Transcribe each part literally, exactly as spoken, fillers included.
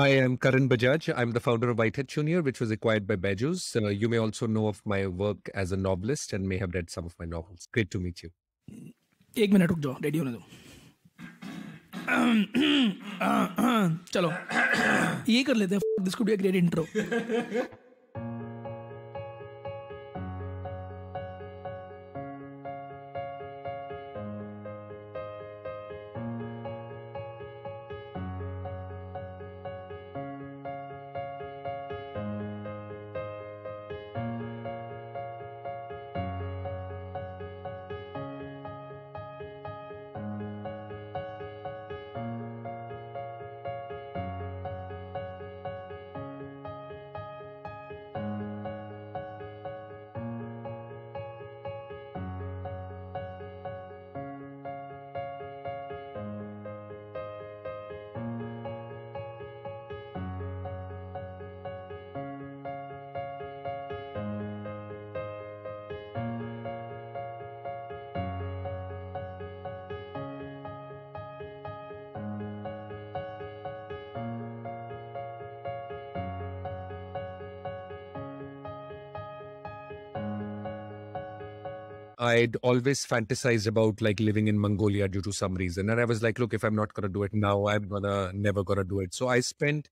I am Karan Bajaj. I'm the founder of WhiteHat Junior, which was acquired by Byju's. Uh, you may also know of my work as a novelist and may have read some of my novels. Great to meet you. एक minute रुक जाओ, ready होने दो. चलो ये कर लेते हैं. This could be a great intro. I'd always fantasized about like living in Mongolia due to some reason. And I was like, look, if I'm not going to do it now, I'm gonna never going to do it. So I spent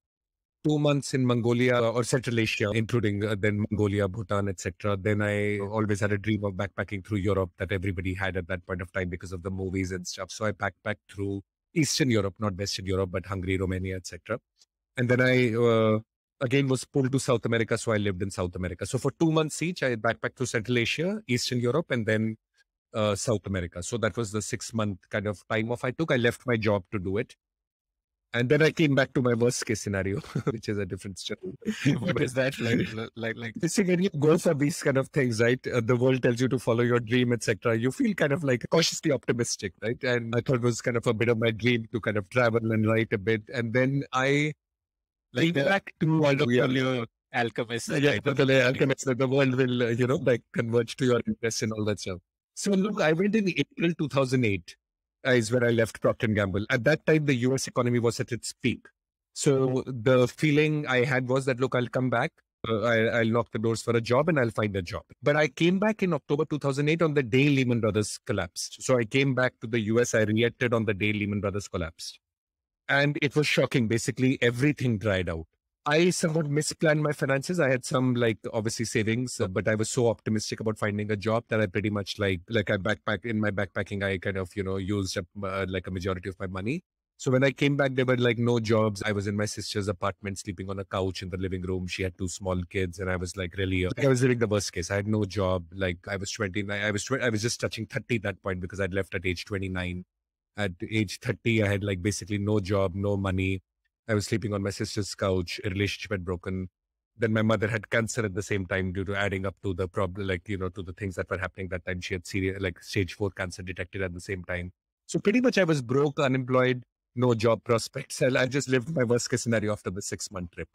two months in Mongolia or Central Asia, including uh, then Mongolia, Bhutan, et cetera. Then I always had a dream of backpacking through Europe that everybody had at that point of time because of the movies and stuff. So I backpacked through Eastern Europe, not Western Europe, but Hungary, Romania, et cetera. And then I... Uh, again was pulled to South America, so I lived in South America. So for two months each, I backpacked to Central Asia, Eastern Europe, and then uh, South America. So that was the six-month kind of time off I took. I left my job to do it. And then I came back to my worst-case scenario, which is a different story. What is that like? Like, like basically, goals are these kind of things, right? Uh, the world tells you to follow your dream, et cetera. You feel kind of like cautiously optimistic, right? And I thought it was kind of a bit of my dream to kind of travel and write a bit. And then I... Like the, back to world of your alchemists. Yeah, right? the alchemists that the world will, uh, you know, like converge to your interests and all that stuff. So look, I went in April two thousand eight uh, is when I left Procter and Gamble. At that time, the U S economy was at its peak. So the feeling I had was that, look, I'll come back. Uh, I, I'll knock the doors for a job and I'll find a job. But I came back in October two thousand eight on the day Lehman Brothers collapsed. So I came back to the U S. I reacted on the day Lehman Brothers collapsed. And it was shocking. Basically, everything dried out. I somewhat misplanned my finances. I had some like obviously savings, uh, but I was so optimistic about finding a job that I pretty much like, like I backpack in my backpacking, I kind of, you know, used up uh, like a majority of my money. So when I came back, there were like no jobs. I was in my sister's apartment, sleeping on a couch in the living room. She had two small kids and I was like, really, uh, I was living the worst case. I had no job. Like I was twenty-nine, I was, tw I was just touching thirty at that point because I'd left at age twenty-nine. At age thirty, I had like basically no job, no money. I was sleeping on my sister's couch. A relationship had broken. Then my mother had cancer at the same time due to adding up to the problem, like, you know, to the things that were happening that time. She had serious, like stage four cancer detected at the same time. So pretty much I was broke, unemployed, no job prospects. I just lived my worst case scenario after the six month trip.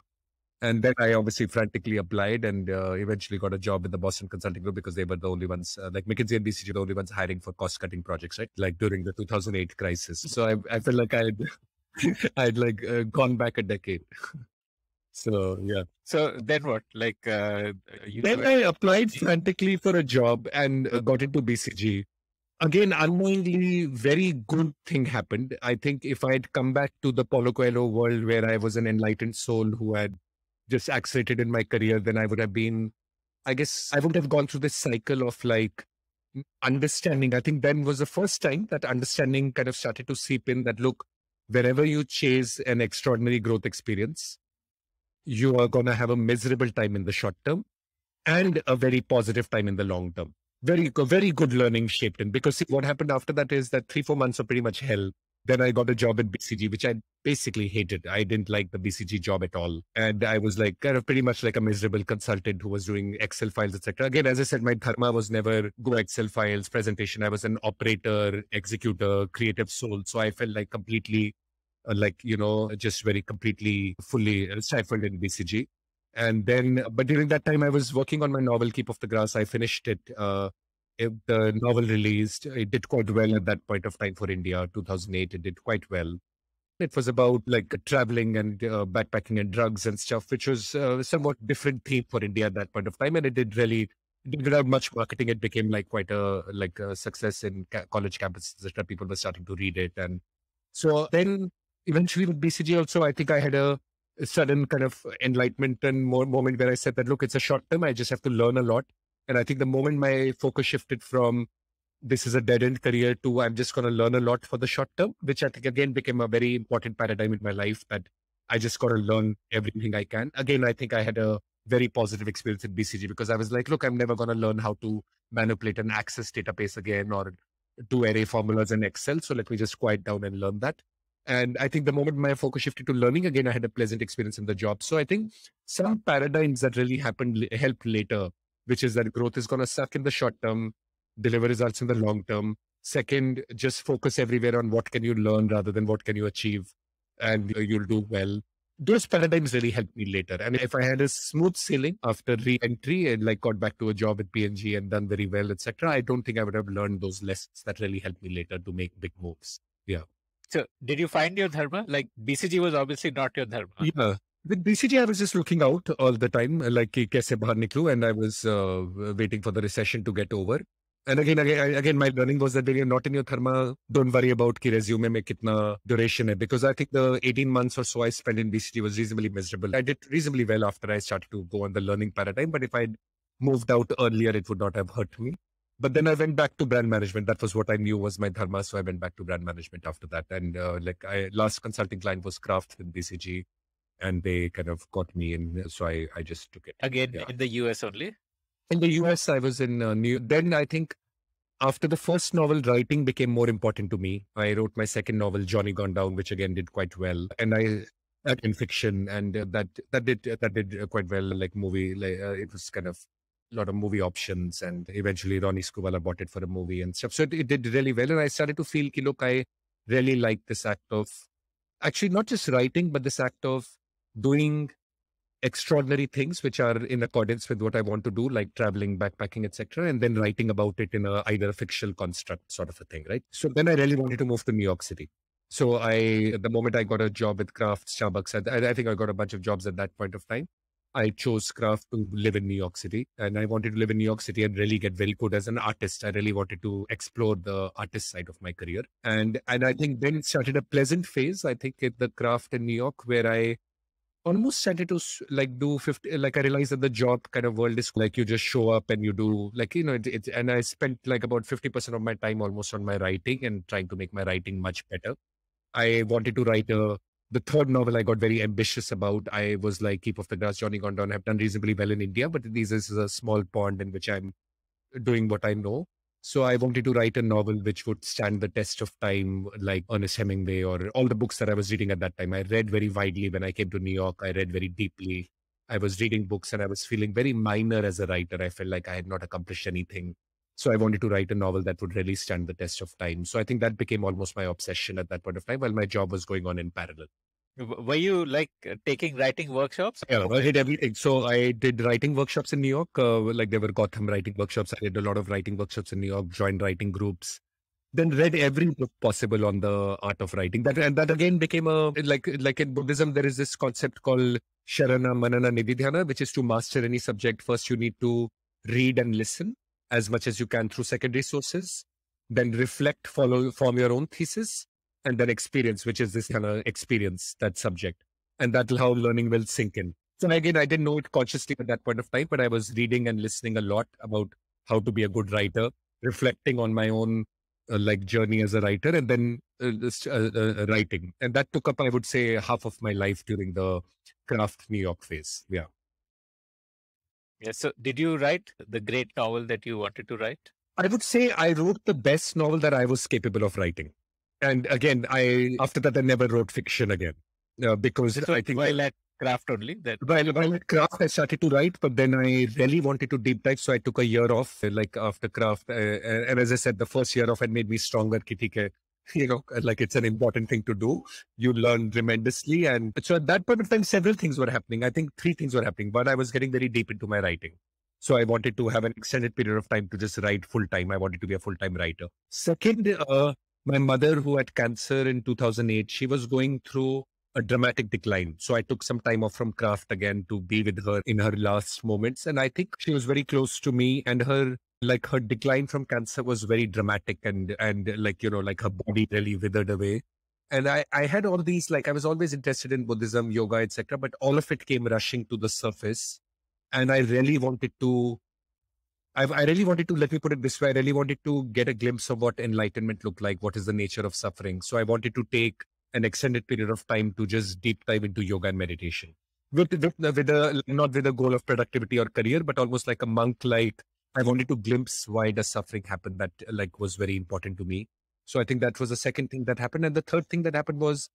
And then I obviously frantically applied and uh, eventually got a job with the Boston Consulting Group because they were the only ones, uh, like McKinsey and B C G, the only ones hiring for cost-cutting projects, right? Like during the two thousand eight crisis. So I, I felt like I had, I'd like uh, gone back a decade. So, yeah. So then what? Like, uh, you then were... I applied frantically for a job and uh, got into B C G. Again, unknowingly, very good thing happened. I think if I had come back to the Paulo Coelho world where I was an enlightened soul who had just accelerated in my career, then I would have been, I guess I would have gone through this cycle of like understanding. I think then was the first time that understanding kind of started to seep in that, look, wherever you chase an extraordinary growth experience, you are going to have a miserable time in the short term and a very positive time in the long term. Very, very good learning shaped in, because see, what happened after that is that three, four months of pretty much hell. Then I got a job at B C G, which I basically hated. I didn't like the B C G job at all. And I was like kind of pretty much like a miserable consultant who was doing Excel files, et cetera. Again, as I said, my dharma was never go Excel files, presentation. I was an operator, executor, creative soul. So I felt like completely uh, like, you know, just very completely fully stifled in B C G. And then, but during that time I was working on my novel, Keep of the Grass. I finished it. Uh, If the novel released, it did quite well at that point of time for India, two thousand eight, it did quite well. It was about like traveling and uh, backpacking and drugs and stuff, which was a uh, somewhat different theme for India at that point of time. And it did really, it didn't have much marketing. It became like quite a, like a success in ca college campuses, et cetera. People were starting to read it. And so then eventually with B C G also, I think I had a sudden kind of enlightenment and more moment where I said that, look, it's a short term. I just have to learn a lot. And I think the moment my focus shifted from this is a dead end career to I'm just going to learn a lot for the short term, which I think again became a very important paradigm in my life that I just got to learn everything I can. Again, I think I had a very positive experience at B C G because I was like, look, I'm never going to learn how to manipulate an Access database again or do array formulas in Excel. So let me just quiet down and learn that. And I think the moment my focus shifted to learning, again, I had a pleasant experience in the job. So I think some paradigms that really happened helped later, which is that growth is going to suck in the short term, deliver results in the long term. Second, just focus everywhere on what can you learn rather than what can you achieve, and you'll do well. Those paradigms really helped me later. And if I had a smooth sailing after re-entry and like got back to a job at P and G and done very well, et cetera, I don't think I would have learned those lessons that really helped me later to make big moves. Yeah. So did you find your dharma? Like B C G was obviously not your dharma. Yeah. With B C G, I was just looking out all the time, like kaise bahar niklu, and I was uh, waiting for the recession to get over. And again, again, again, my learning was that when you're not in your dharma, don't worry about ki resume mein kitna duration hai, because I think the eighteen months or so I spent in B C G was reasonably miserable. I did reasonably well after I started to go on the learning paradigm, but if I had moved out earlier, it would not have hurt me. But then I went back to brand management. That was what I knew was my dharma. So I went back to brand management after that. And uh, like I last consulting client was Kraft in B C G, and they kind of got me in. So I, I just took it. Again, yeah. In the U S only? In the U S, I was in uh, New York. Then I think after the first novel, writing became more important to me. I wrote my second novel, Johnny Gone Down, which again did quite well. And I, that in fiction, and uh, that, that did, uh, that did uh, quite well, like movie, like uh, it was kind of a lot of movie options. And eventually Ronnie Scuvala bought it for a movie and stuff. So it, it did really well. And I started to feel, look, I really like this act of actually not just writing, but this act of doing extraordinary things which are in accordance with what I want to do, like traveling, backpacking, et cetera, and then writing about it in a, either a fictional construct sort of a thing, right? So then I really wanted to move to New York City. So I, the moment I got a job with Kraft, Starbucks, I, I think I got a bunch of jobs at that point of time. I chose Kraft to live in New York City, and I wanted to live in New York City and really get very good as an artist. I really wanted to explore the artist side of my career. And, and I think then it started a pleasant phase, I think at the Kraft in New York, where I almost started to like do fifty, like I realized that the job kind of world is like, you just show up and you do like, you know, it, it, and I spent like about fifty percent of my time almost on my writing and trying to make my writing much better. I wanted to write a, the third novel I got very ambitious about. I was like, Keep of the Grass, Johnny Gone Down. I've done reasonably well in India, but this is a small pond in which I'm doing what I know. So I wanted to write a novel which would stand the test of time, like Ernest Hemingway or all the books that I was reading at that time. I read very widely when I came to New York. I read very deeply. I was reading books and I was feeling very minor as a writer. I felt like I had not accomplished anything. So I wanted to write a novel that would really stand the test of time. So I think that became almost my obsession at that point of time while my job was going on in parallel. Were you like taking writing workshops? Yeah, I did everything. So I did writing workshops in New York. Uh, like there were Gotham writing workshops. I did a lot of writing workshops in New York, joined writing groups, then read every book possible on the art of writing. That, and that again became a, like, like in Buddhism, there is this concept called Sharana Manana Nididhyana, which is to master any subject. First, you need to read and listen as much as you can through secondary sources, then reflect, follow, form your own thesis, and then experience, which is this kind of experience, that subject. And that'll how learning will sink in. So again, I didn't know it consciously at that point of time, but I was reading and listening a lot about how to be a good writer, reflecting on my own uh, like journey as a writer, and then uh, uh, uh, writing. And that took up, I would say, half of my life during the Kraft New York phase. Yeah. Yeah. So did you write the great novel that you wanted to write? I would say I wrote the best novel that I was capable of writing. And again, I, after that, I never wrote fiction again, uh, because so I think while at Kraft only, that while, while at Kraft, I started to write, but then I really wanted to deep dive. So I took a year off, like after Kraft. Uh, and as I said, the first year off had made me stronger. You know, like it's an important thing to do. You learn tremendously. And so at that point of time, several things were happening. I think three things were happening. One, I was getting very deep into my writing. So I wanted to have an extended period of time to just write full time. I wanted to be a full time writer. Second, uh, My mother, who had cancer in two thousand eight, she was going through a dramatic decline. So I took some time off from Kraft again to be with her in her last moments. And I think she was very close to me, and her, like her decline from cancer was very dramatic, and, and like, you know, like her body really withered away. And I, I had all these, like, I was always interested in Buddhism, yoga, et cetera, but all of it came rushing to the surface. And I really wanted to, I've, I really wanted to, let me put it this way, I really wanted to get a glimpse of what enlightenment looked like, what is the nature of suffering. So I wanted to take an extended period of time to just deep dive into yoga and meditation. With, with, with a, not with a goal of productivity or career, but almost like a monk-like, I wanted to glimpse why does suffering happen. That like was very important to me. So I think that was the second thing that happened. And the third thing that happened was,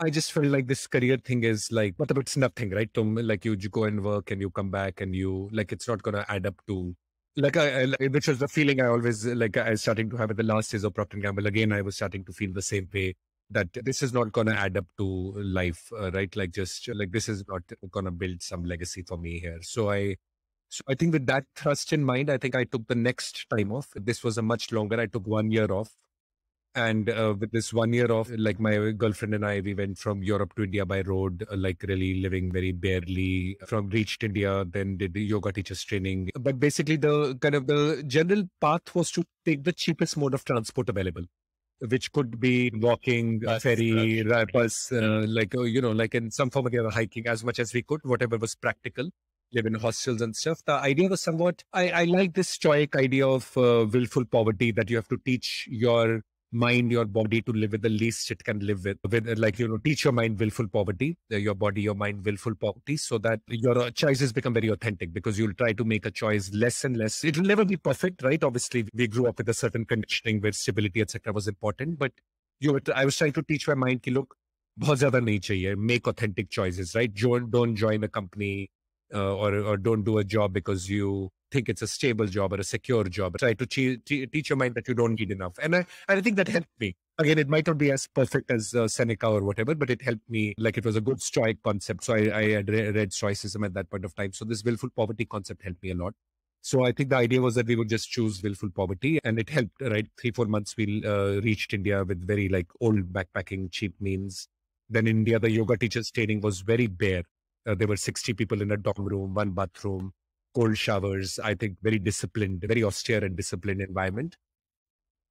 I just felt like this career thing is like, but it's nothing, right? Like you, you go and work and you come back and you, like, it's not going to add up to, like, I, I, which was the feeling I always, like I was starting to have at the last days of Procter and Gamble. Again, I was starting to feel the same way, that this is not going to add up to life, uh, right? Like just like, this is not going to build some legacy for me here. So I, so I think with that thrust in mind, I think I took the next time off. This was a much longer, I took one year off. And uh, with this one year off, like my girlfriend and I, we went from Europe to India by road, like really living very barely. From reached India, then did the yoga teachers training. But basically the kind of the general path was to take the cheapest mode of transport available, which could be walking, bus, ferry, uh, bus, uh, like, you know, like in some form or the other, hiking as much as we could, whatever was practical. Live in hostels and stuff. The idea was somewhat, I, I like this stoic idea of uh, willful poverty, that you have to teach your mind, your body to live with the least it can live with, with like, you know, teach your mind willful poverty, your body, your mind willful poverty, so that your choices become very authentic, because you'll try to make a choice less and less. It will never be perfect, right? Obviously we grew up with a certain conditioning where stability, et cetera was important, but you were, I was trying to teach my mind, ki, look, bahut zyada nahi chahiye, make authentic choices, right? Don't, don't join a company uh, or, or don't do a job because you think it's a stable job or a secure job. Try to teach your mind that you don't need enough. And I, and I think that helped me. Again, it might not be as perfect as uh, Seneca or whatever, but it helped me. Like it was a good stoic concept. So I, I had re read stoicism at that point of time. So this willful poverty concept helped me a lot. So I think the idea was that we would just choose willful poverty, and it helped, right? Three, four months we uh, reached India with very like old backpacking, cheap means. Then in India, the yoga teacher's training was very bare. Uh, there were sixty people in a dorm room, one bathroom, cold showers, I think very disciplined, very austere and disciplined environment.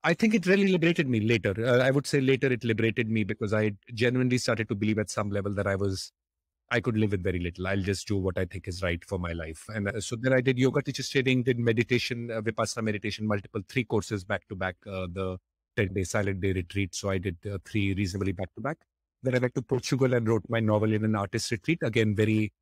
I think it really liberated me later. Uh, I would say later it liberated me, because I genuinely started to believe at some level that I was, I could live with very little. I'll just do what I think is right for my life. And uh, so then I did yoga teacher's training, did meditation, uh, Vipassana meditation, multiple three courses back to back, uh, the ten day silent day retreat. So I did uh, three reasonably back to back. Then I went to Portugal and wrote my novel in an artist retreat. Again, very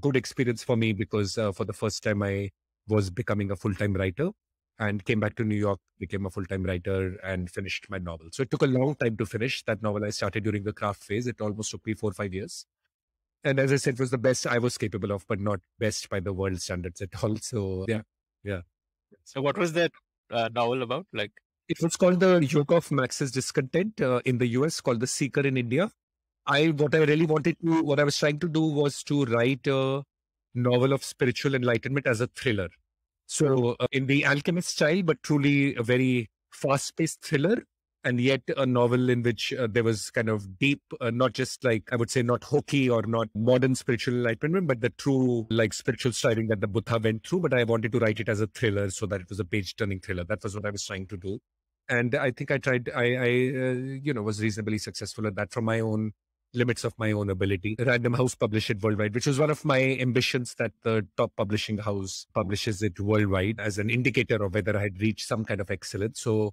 good experience for me, because uh, for the first time I was becoming a full-time writer, and came back to New York, became a full-time writer, and finished my novel. So it took a long time to finish that novel. I started during the Kraft phase. It almost took me four or five years. And as I said, it was the best I was capable of, but not best by the world standards at all. So yeah, yeah. So what was that uh, novel about? Like, it was called The Yoke of Marx's Discontent uh, in the U S, called The Seeker in India. I, what I really wanted to, what I was trying to do was to write a novel of spiritual enlightenment as a thriller. So uh, in the alchemist style, but truly a very fast paced thriller. And yet a novel in which uh, there was kind of deep, uh, not just like, I would say not hokey or not modern spiritual enlightenment, but the true like spiritual striving that the Buddha went through. But I wanted to write it as a thriller, so that it was a page turning thriller. That was what I was trying to do. And I think I tried, I, I uh, you know, was reasonably successful at that from my own limits of my own ability. Random House published it worldwide, which was one of my ambitions, that the top publishing house publishes it worldwide as an indicator of whether I had reached some kind of excellence. So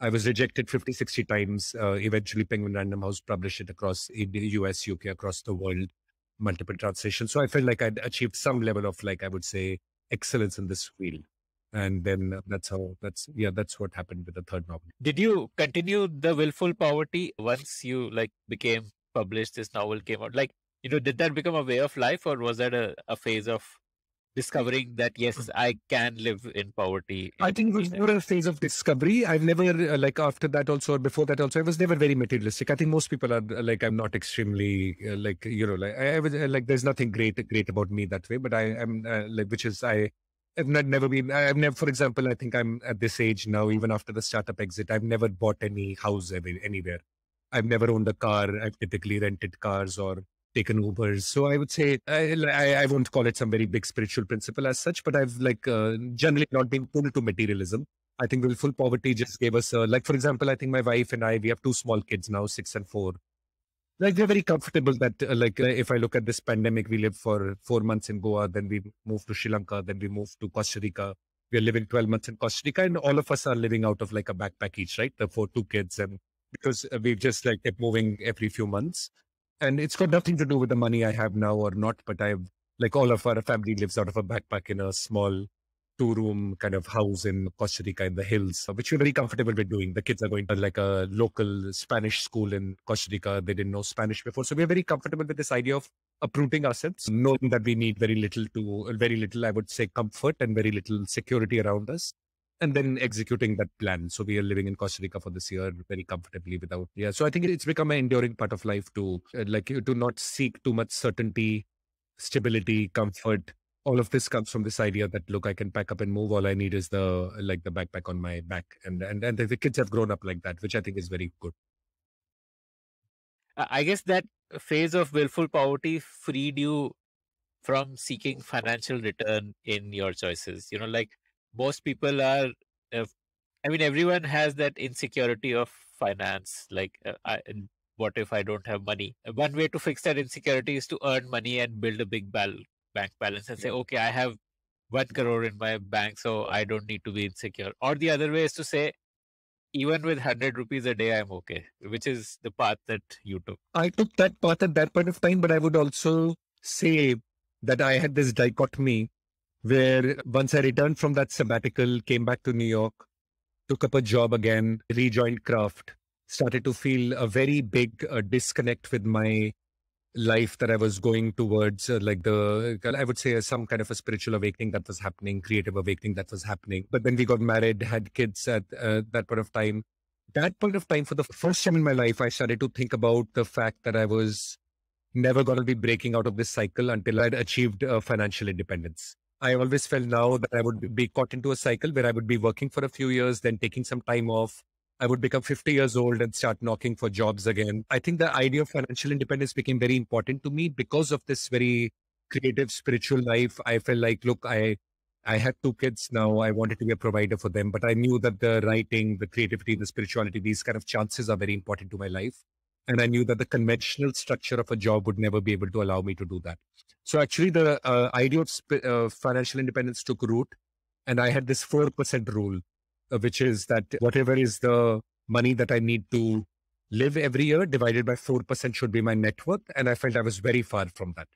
I was rejected fifty, sixty times. Uh, eventually Penguin Random House published it across the U S, U K, across the world, multiple translations. So I felt like I'd achieved some level of, like, I would say excellence in this field. And then that's how, that's, yeah, that's what happened with the third novel. Did you continue the willful poverty once you like became published, this novel came out? Like, you know, did that become a way of life, or was that a, a phase of discovering that, yes, I can live in poverty? I think it was more a phase of discovery. I've never, like after that also, or before that also, I was never very materialistic. I think most people are like, I'm not extremely uh, like, you know, like I, I was like, there's nothing great, great about me that way, but I am uh, like, which is, I I've not, never been, I've never, for example, I think I'm at this age now, even after the startup exit, I've never bought any house anywhere. I've never owned a car. I've typically rented cars or taken Ubers. So I would say, I, I, I won't call it some very big spiritual principle as such, but I've like uh, generally not been pulled to materialism. I think willful poverty just gave us a, like, for example, I think my wife and I, we have two small kids now, six and four. Like we're very comfortable that uh, like, uh, if I look at this pandemic, we lived for four months in Goa, then we moved to Sri Lanka, then we moved to Costa Rica. We're living twelve months in Costa Rica and all of us are living out of like a backpack each, right? For two kids. And because we've just like kept moving every few months and it's got nothing to do with the money I have now or not, but I've like all of our family lives out of a backpack in a small two room kind of house in Costa Rica in the hills, which we're very comfortable with doing. The kids are going to like a local Spanish school in Costa Rica. They didn't know Spanish before. So we're very comfortable with this idea of uprooting ourselves, knowing that we need very little to, very little, I would say comfort and very little security around us, and then executing that plan. So we are living in Costa Rica for this year very comfortably without, yeah. So I think it's become an enduring part of life to uh, like, to not seek too much certainty, stability, comfort. All of this comes from this idea that, look, I can pack up and move. All I need is the, like the backpack on my back. And, and, and the kids have grown up like that, which I think is very good. I guess that phase of willful poverty freed you from seeking financial return in your choices. You know, like most people are, uh, I mean, everyone has that insecurity of finance. Like, uh, I, what if I don't have money? One way to fix that insecurity is to earn money and build a big balance. bank balance and say, okay, I have one crore in my bank, so I don't need to be insecure. Or the other way is to say, even with one hundred rupees a day, I'm okay, which is the path that you took. I took that path at that point of time, but I would also say that I had this dichotomy where once I returned from that sabbatical, came back to New York, took up a job again, rejoined Kraft, started to feel a very big uh, disconnect with my life that I was going towards, uh, like the, I would say some kind of a spiritual awakening that was happening, creative awakening that was happening. But then we got married, had kids at uh, that point of time. That point of time, for the first time in my life, I started to think about the fact that I was never going to be breaking out of this cycle until I'd achieved uh, financial independence. I always felt now that I would be caught into a cycle where I would be working for a few years, then taking some time off. I would become fifty years old and start knocking for jobs again. I think the idea of financial independence became very important to me because of this very creative, spiritual life. I felt like, look, I, I had two kids now. I wanted to be a provider for them, but I knew that the writing, the creativity, the spirituality, these kind of chances are very important to my life. And I knew that the conventional structure of a job would never be able to allow me to do that. So actually the uh, idea of uh, financial independence took root, and I had this four percent rule, which is that whatever is the money that I need to live every year divided by four percent should be my net worth. And I felt I was very far from that.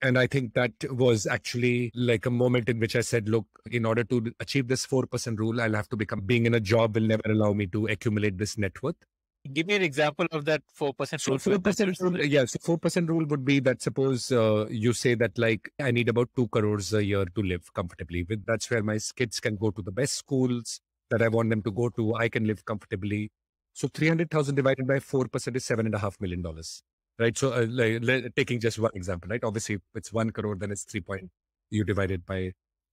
And I think that was actually like a moment in which I said, look, in order to achieve this four percent rule, I'll have to become, being in a job will never allow me to accumulate this net worth. Give me an example of that four percent rule. So four percent rule, yeah, so four percent rule would be that suppose uh, you say that like, I need about two crores a year to live comfortably. With that's where my kids can go to the best schools that I want them to go to, I can live comfortably. So three hundred thousand divided by four percent is seven and a half million dollars, right? So uh, like, le, taking just one example, right? Obviously if it's one crore, then it's three point, you divide it by,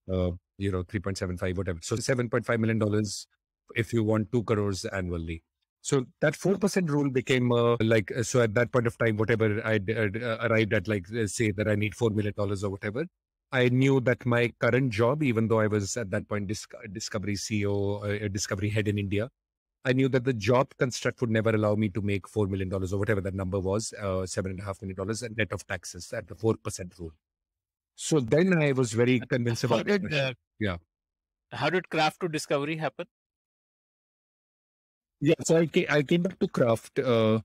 uh, you know, three point seven five, whatever. So seven point five million dollars if you want two crores annually. So that four percent rule became uh, like, so at that point of time, whatever I uh, arrived at, like say that I need four million dollars or whatever. I knew that my current job, even though I was at that point disc Discovery C E O, uh, Discovery head in India, I knew that the job construct would never allow me to make four million dollars or whatever that number was, uh, seven and a half million dollars net of taxes at the four percent rule. So then I was very convinced how about did, uh, yeah. How did Kraft to Discovery happen? Yeah, so I came, I came back to Kraft. Uh,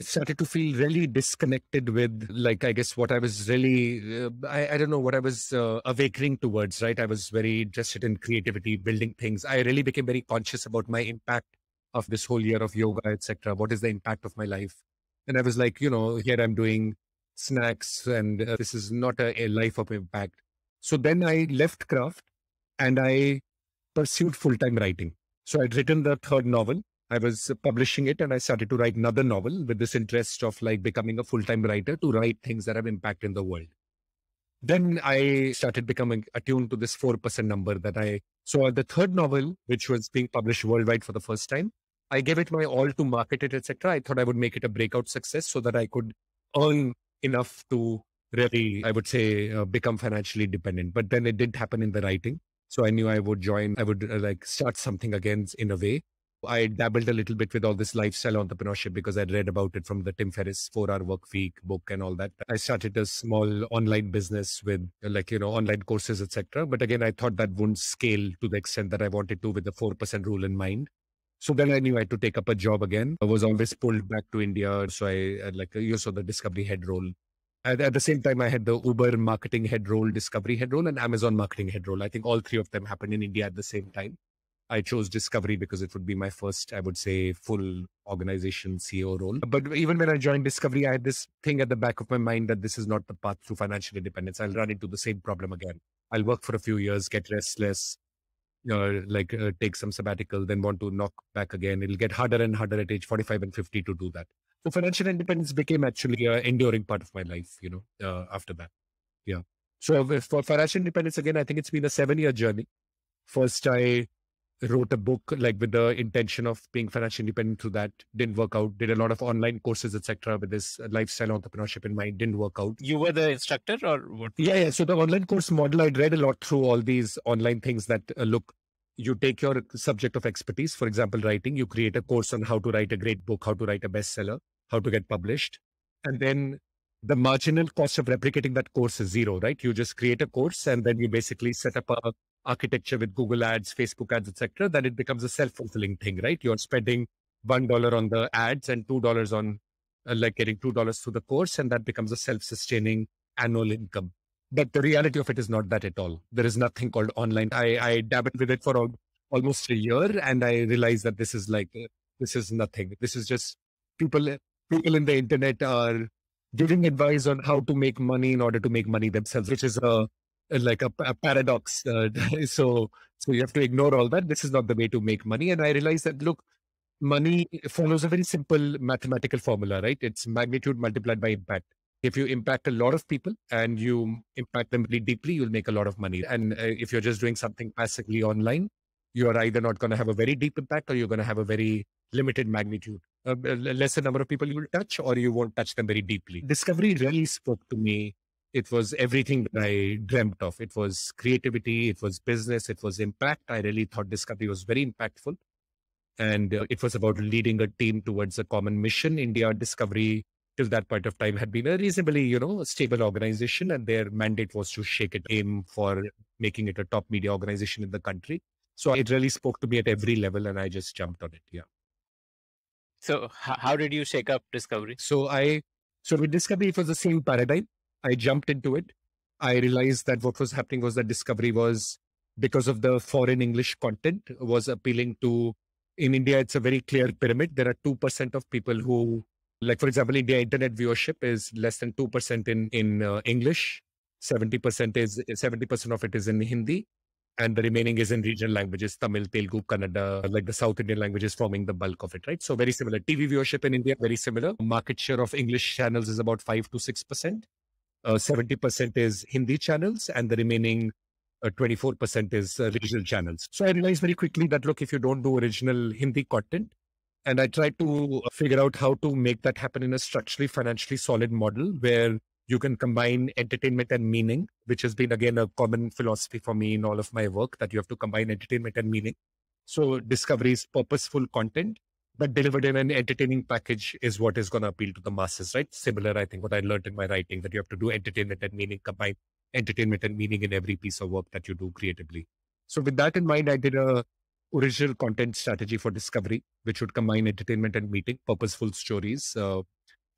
started to feel really disconnected with like, I guess what I was really, uh, I, I don't know what I was uh, awakening towards, right? I was very interested in creativity, building things. I really became very conscious about my impact of this whole year of yoga, et cetera. What is the impact of my life? And I was like, you know, here I'm doing snacks and uh, this is not a, a life of impact. So then I left Kraft and I pursued full-time writing. So I'd written the third novel. I was publishing it and I started to write another novel with this interest of like becoming a full-time writer to write things that have impact in the world. Then I started becoming attuned to this four percent number that I saw. The third novel, which was being published worldwide for the first time, I gave it my all to market it, et cetera. I thought I would make it a breakout success so that I could earn enough to really, I would say, uh, become financially dependent. But then it didn't happen in the writing. So I knew I would join, I would uh, like start something again in a way. I dabbled a little bit with all this lifestyle entrepreneurship because I'd read about it from the Tim Ferriss four hour Workweek book and all that. I started a small online business with like, you know, online courses, et cetera. But again, I thought that wouldn't scale to the extent that I wanted to with the four percent rule in mind. So then I knew I had to take up a job again. I was always pulled back to India. So I, I like, you saw the Discovery head role. At, at the same time, I had the Uber marketing head role, Discovery head role, and Amazon marketing head role. I think all three of them happened in India at the same time. I chose Discovery because it would be my first, I would say, full organization C E O role. But even when I joined Discovery, I had this thing at the back of my mind that this is not the path to financial independence. I'll run into the same problem again. I'll work for a few years, get restless, you know, like uh, take some sabbatical, then want to knock back again. It'll get harder and harder at age forty-five and fifty to do that. So financial independence became actually an enduring part of my life, you know, uh, after that. Yeah. So for financial independence, again, I think it's been a seven year journey. First, I wrote a book like with the intention of being financially independent through that. Didn't work out. Did a lot of online courses, et cetera. With this lifestyle entrepreneurship in mind, didn't work out. You were the instructor or what? Yeah, yeah. So the online course model, I'd read a lot through all these online things that uh, look, you take your subject of expertise, for example, writing, you create a course on how to write a great book, how to write a bestseller, how to get published. And then the marginal cost of replicating that course is zero, right? You just create a course and then you basically set up a architecture with Google ads, Facebook ads, et cetera, that it becomes a self-fulfilling thing, right? You're spending one dollar on the ads and two dollars on uh, like getting two dollars through the course. And that becomes a self-sustaining annual income. But the reality of it is not that at all. There is nothing called online. I, I dabbled with it for all, almost a year. And I realized that this is like, uh, this is nothing. This is just people, people in the internet are giving advice on how to make money in order to make money themselves, which is a, like a, a paradox. Uh, so, so you have to ignore all that. This is not the way to make money. And I realized that, look, money follows a very simple mathematical formula, right? It's magnitude multiplied by impact. If you impact a lot of people and you impact them really deeply, you'll make a lot of money. And uh, if you're just doing something passively online, you're either not going to have a very deep impact or you're going to have a very limited magnitude. A, a lesser number of people you will touch or you won't touch them very deeply. Discovery really spoke to me. It was everything that I dreamt of. It was creativity. It was business. It was impact. I really thought Discovery was very impactful. And uh, it was about leading a team towards a common mission. India Discovery, till that point of time, had been a reasonably, you know, stable organization. And their mandate was to shake it, aim for making it a top media organization in the country. So it really spoke to me at every level. And I just jumped on it. Yeah. So how did you shake up Discovery? So I, so with Discovery, it was the same paradigm. I jumped into it. I realized that what was happening was that Discovery was, because of the foreign English content, was appealing to, in India, it's a very clear pyramid. There are two percent of people who, like, for example, India internet viewership is less than two percent in, in uh, English. seventy percent is, seventy percent of it is in Hindi. And the remaining is in regional languages, Tamil, Telugu, Kannada, like the South Indian languages forming the bulk of it, right? So very similar. T V viewership in India, very similar. Market share of English channels is about five to six percent. Uh, seventy percent is Hindi channels and the remaining twenty-four percent uh, is uh, regional channels. So I realized very quickly that, look, if you don't do original Hindi content, and I tried to figure out how to make that happen in a structurally, financially solid model where you can combine entertainment and meaning, which has been, again, a common philosophy for me in all of my work, that you have to combine entertainment and meaning. So Discovery's purposeful content, but delivered in an entertaining package, is what is going to appeal to the masses, right? Similar, I think, what I learned in my writing, that you have to do entertainment and meaning, combine entertainment and meaning in every piece of work that you do creatively. So with that in mind, I did a original content strategy for Discovery, which would combine entertainment and meaning, purposeful stories, uh,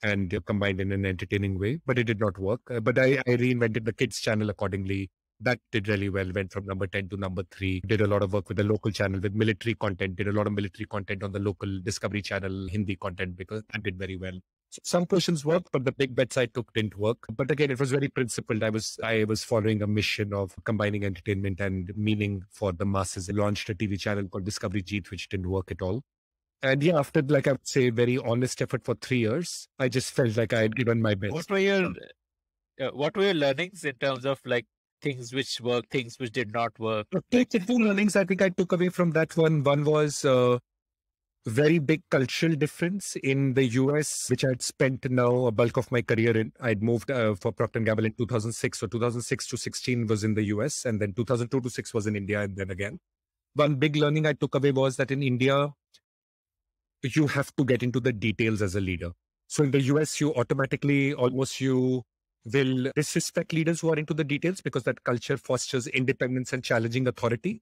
and uh, combined in an entertaining way, but it did not work. Uh, but I, I reinvented the kids channel accordingly. That did really well, went from number ten to number three, did a lot of work with the local channel, with military content, did a lot of military content on the local Discovery channel, Hindi content, because that did very well. So some portions worked, but the big bets I took didn't work. But again, it was very principled. I was, I was following a mission of combining entertainment and meaning for the masses. I launched a T V channel called Discovery Jeet, which didn't work at all. And yeah, after, like, I would say, very honest effort for three years, I just felt like I had given my best. What were your uh, what were your learnings in terms of like things which worked, things which did not work? The two learnings I think I took away from that one. One was uh, very big cultural difference in the U S, which I'd spent now a bulk of my career in. I'd moved uh, for Procter and Gamble in two thousand six. So two thousand six to sixteen was in the U S, and then two thousand two to six was in India, and then again. One big learning I took away was that in India, you have to get into the details as a leader. So in the U S, you automatically almost you will disrespect leaders who are into the details because that culture fosters independence and challenging authority.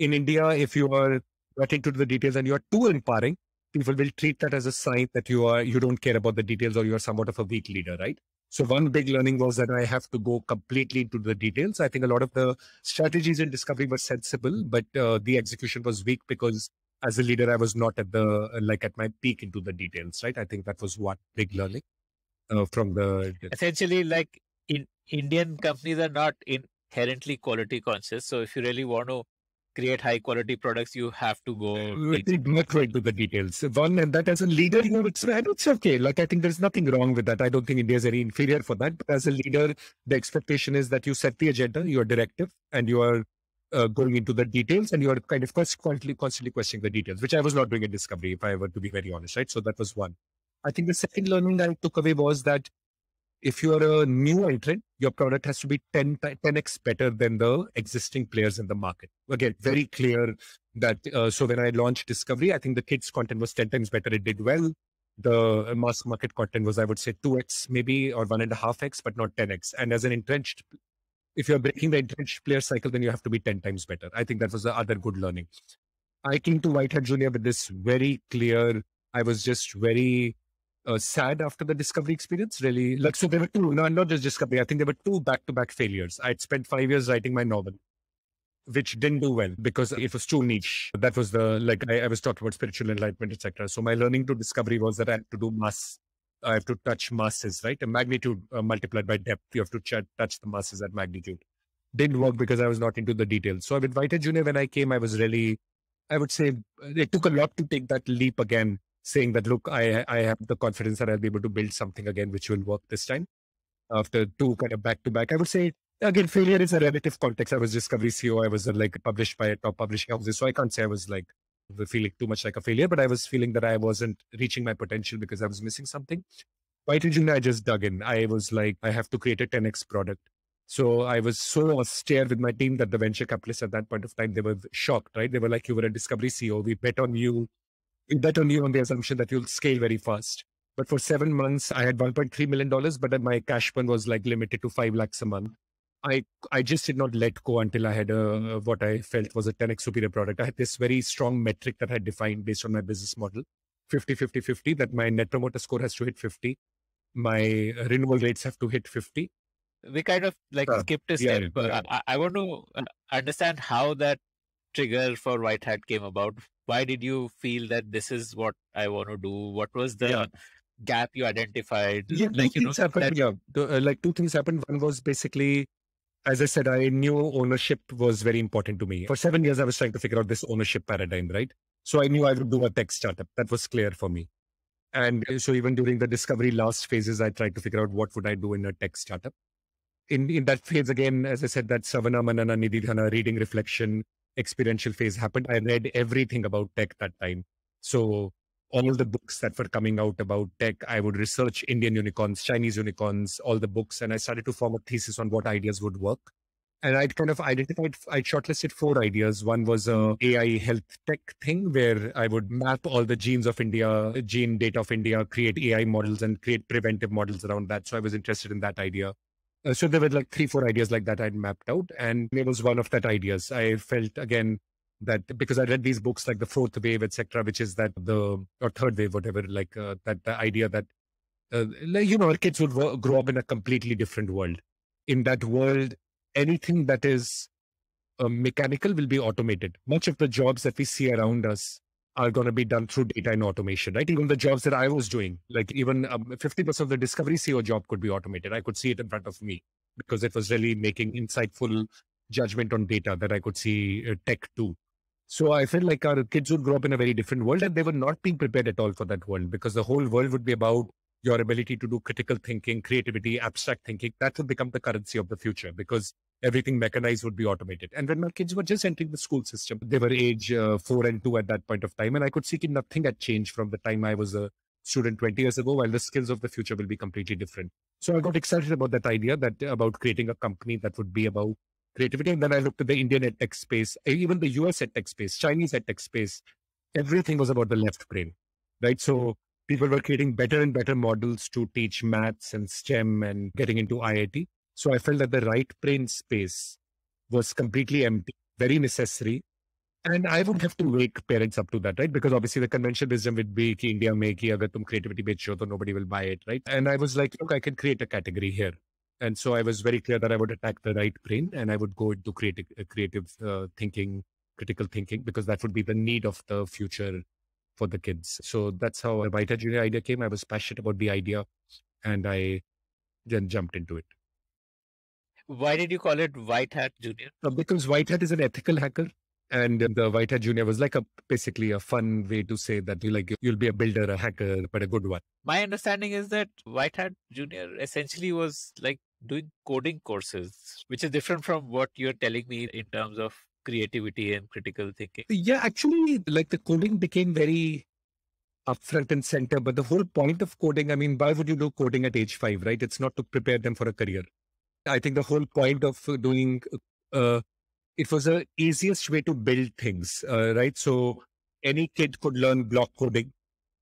In India, if you are not into the details and you are too empowering, people will treat that as a sign that you are you don't care about the details or you are somewhat of a weak leader, right? So one big learning was that I have to go completely into the details. I think a lot of the strategies in Discovery were sensible, but uh, the execution was weak because as a leader, I was not at the, like at my peak into the details, right? I think that was one big learning uh, from the... Essentially, like in Indian companies are not inherently quality conscious. So if you really want to create high quality products, you have to go much right to the details. One, and that as a leader, you know, it's, I don't say, okay, like I think there's nothing wrong with that. I don't think India is any inferior for that. But as a leader, the expectation is that you set the agenda, your directive, and you are uh, going into the details, and you are kind of constantly, constantly questioning the details, which I was not doing at Discovery, if I were to be very honest, right? So that was one. I think the second learning I took away was that if you are a new entrant, your product has to be ten, ten X better than the existing players in the market. Again, very clear that, uh, so when I launched Discovery, I think the kids' content was ten times better. It did well. The mass market content was, I would say two X maybe, or one and a half X, but not ten X. And as an entrenched, if you're breaking the entrenched player cycle, then you have to be ten times better. I think that was the other good learning. I came to WhiteHat Junior with this very clear, I was just very, Uh, sad after the Discovery experience, really. Like, so there were two, no, not just Discovery. I think there were two back-to-back failures. I'd spent five years writing my novel, which didn't do well because it was too niche. That was the, like, I, I was talking about spiritual enlightenment, et cetera. So my learning to Discovery was that I have to do mass. I have to touch masses, right? A magnitude uh, multiplied by depth. You have to ch touch the masses at magnitude. Didn't work because I was not into the details. So I invited Junior when I came, I was really, I would say, it took a lot to take that leap again, saying that, look, I, I have the confidence that I'll be able to build something again, which will work this time. After two kind of back to back, I would say, again, failure is a relative context. I was Discovery C E O. I was like published by a top publishing houses. So I can't say I was like feeling too much like a failure, but I was feeling that I wasn't reaching my potential because I was missing something. WhiteHat Junior, I just dug in. I was like, I have to create a ten X product. So I was so austere with my team that the venture capitalists at that point of time, they were shocked, right? They were like, you were a Discovery C E O. We bet on you. That only on the assumption that you'll scale very fast. But for seven months, I had one point three million dollars, but my cash burn was like limited to five lakhs a month. I, I just did not let go until I had a, what I felt was a ten X superior product. I had this very strong metric that I defined based on my business model, fifty, fifty, fifty, that my net promoter score has to hit fifty. My renewal rates have to hit fifty. We kind of like uh, skipped a step. Yeah, yeah. I, I want to understand how that trigger for WhiteHat came about. Why did you feel that this is what I want to do? What was the yeah. gap you identified? Yeah, like, two you know, happened, yeah. The, uh, like two things happened. One was basically, as I said, I knew ownership was very important to me. For seven years, I was trying to figure out this ownership paradigm, right? So I knew I would do a tech startup. That was clear for me. And so even during the Discovery last phases, I tried to figure out what would I do in a tech startup. In, in that phase, again, as I said, that Savana, Manana, Nididhana, reading, reflection, experiential phase happened. I read everything about tech that time. So all the books that were coming out about tech, I would research Indian unicorns, Chinese unicorns, all the books. And I started to form a thesis on what ideas would work. And I'd kind of identified, I shortlisted four ideas. One was a A I health tech thing where I would map all the genes of India, gene data of India, create A I models and create preventive models around that. So I was interested in that idea. Uh, so there were like three, four ideas like that I'd mapped out. And it was one of that ideas. I felt again that because I read these books like The Fourth Wave, et cetera, which is that the, or Third Wave, whatever, like uh, that the idea that, uh, like, you know, our kids would grow up in a completely different world. In that world, anything that is uh, mechanical will be automated. Much of the jobs that we see around us are going to be done through data and automation, right? Even the jobs that I was doing, like even fifty percent um, of the Discovery C E O job could be automated. I could see it in front of me because it was really making insightful judgment on data that I could see uh, tech too. So I felt like our kids would grow up in a very different world and they were not being prepared at all for that world because the whole world would be about your ability to do critical thinking, creativity, abstract thinking, that will become the currency of the future because everything mechanized would be automated. And when my kids were just entering the school system, they were age uh, four and two at that point of time. And I could see that nothing had changed from the time I was a student twenty years ago, while the skills of the future will be completely different. So I got excited about that idea, that about creating a company that would be about creativity. And then I looked at the Indian edtech space, even the U S edtech space, Chinese edtech space, everything was about the left brain, right? So people were creating better and better models to teach maths and STEM and getting into I I T. So I felt that the right brain space was completely empty, very necessary. And I would have to wake parents up to that, right? Because obviously the conventional wisdom would be ki India mein ki agar tum creativity becho to nobody will buy it, right? And I was like, look, I can create a category here. And so I was very clear that I would attack the right brain and I would go into creative, creative uh, thinking, critical thinking, because that would be the need of the future for the kids. So that's how the WhiteHat Junior idea came. I was passionate about the idea and I then jumped into it. Why did you call it WhiteHat Junior? Uh, because WhiteHat is an ethical hacker. And the WhiteHat Junior was like a, basically a fun way to say that you like, you'll be a builder, a hacker, but a good one. My understanding is that WhiteHat Junior essentially was like doing coding courses, which is different from what you're telling me in terms of creativity and critical thinking. Yeah, actually like the coding became very upfront and center, but the whole point of coding, I mean, why would you do coding at age five, right? It's not to prepare them for a career. I think the whole point of doing, uh, it was the easiest way to build things, uh, right? So any kid could learn block coding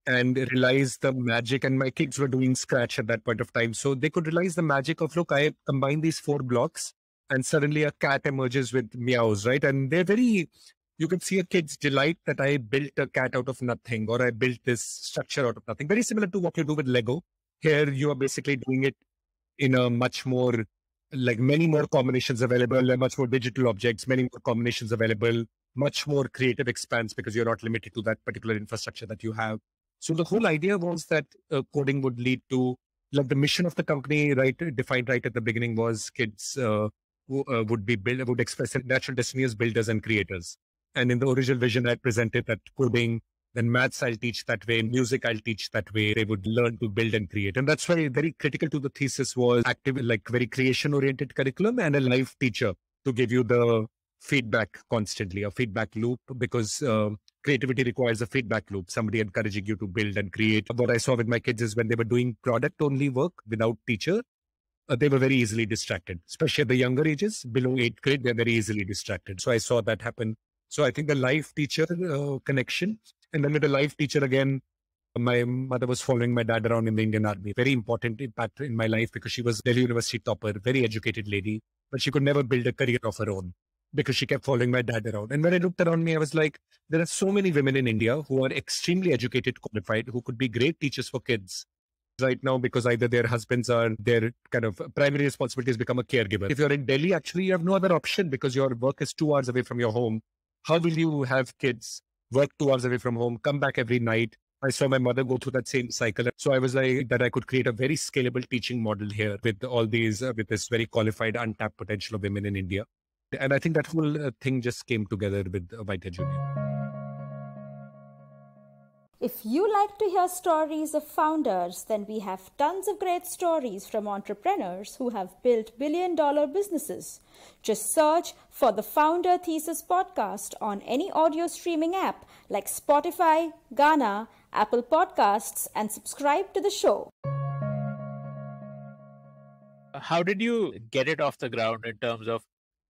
and realize the magic. And my kids were doing Scratch at that point of time. So they could realize the magic of, look, I combine these four blocks and suddenly a cat emerges with meows, right? And they're very, you can see a kid's delight that I built a cat out of nothing, or I built this structure out of nothing. Very similar to what you do with Lego. Here you are basically doing it in a much more like many more combinations available, much more digital objects, many more combinations available, much more creative expanse because you're not limited to that particular infrastructure that you have. So the whole idea was that uh, coding would lead to, like the mission of the company, right, defined right at the beginning was kids uh, who, uh, would be build, would express their natural destiny as builders and creators. And in the original vision, I presented that coding, then maths I'll teach that way, music I'll teach that way. They would learn to build and create. And that's why very critical to the thesis was active, like very creation-oriented curriculum and a live teacher to give you the feedback constantly, a feedback loop, because uh, creativity requires a feedback loop, somebody encouraging you to build and create. What I saw with my kids is when they were doing product-only work without teacher, uh, they were very easily distracted, especially at the younger ages, below eighth grade, they're very easily distracted. So I saw that happen. So I think the live teacher uh, connection. And then with a life teacher again, my mother was following my dad around in the Indian Army. Very important impact in my life because she was Delhi University topper, very educated lady, but she could never build a career of her own because she kept following my dad around. And when I looked around me, I was like, there are so many women in India who are extremely educated, qualified, who could be great teachers for kids right now because either their husbands are their kind of primary responsibility has become a caregiver. If you're in Delhi, actually, you have no other option because your work is two hours away from your home. How will you have kids? Work two hours away from home, come back every night. I saw my mother go through that same cycle. So I was like that I could create a very scalable teaching model here with all these, uh, with this very qualified, untapped potential of women in India. And I think that whole uh, thing just came together with uh, WhiteHat Junior. If you like to hear stories of founders, then we have tons of great stories from entrepreneurs who have built billion dollar businesses. Just search for the Founder Thesis podcast on any audio streaming app like Spotify, Gaana, Apple Podcasts, and subscribe to the show. How did you get it off the ground in terms of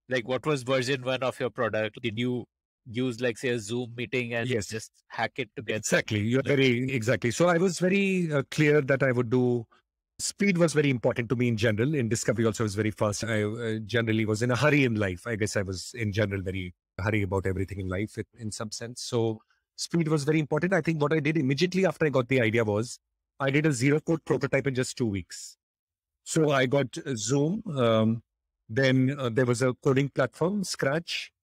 like what was version one of your product? Did you use like say a Zoom meeting and yes. just hack it together? Exactly. You're very, exactly. So I was very uh, clear that I would do. Speed was very important to me in general. In Discovery also I was very fast. I uh, generally was in a hurry in life. I guess I was in general very hurry about everything in life in, in some sense. So speed was very important. I think what I did immediately after I got the idea was I did a zero code prototype in just two weeks. So I got Zoom. Um, then uh, there was a coding platform, Scratch.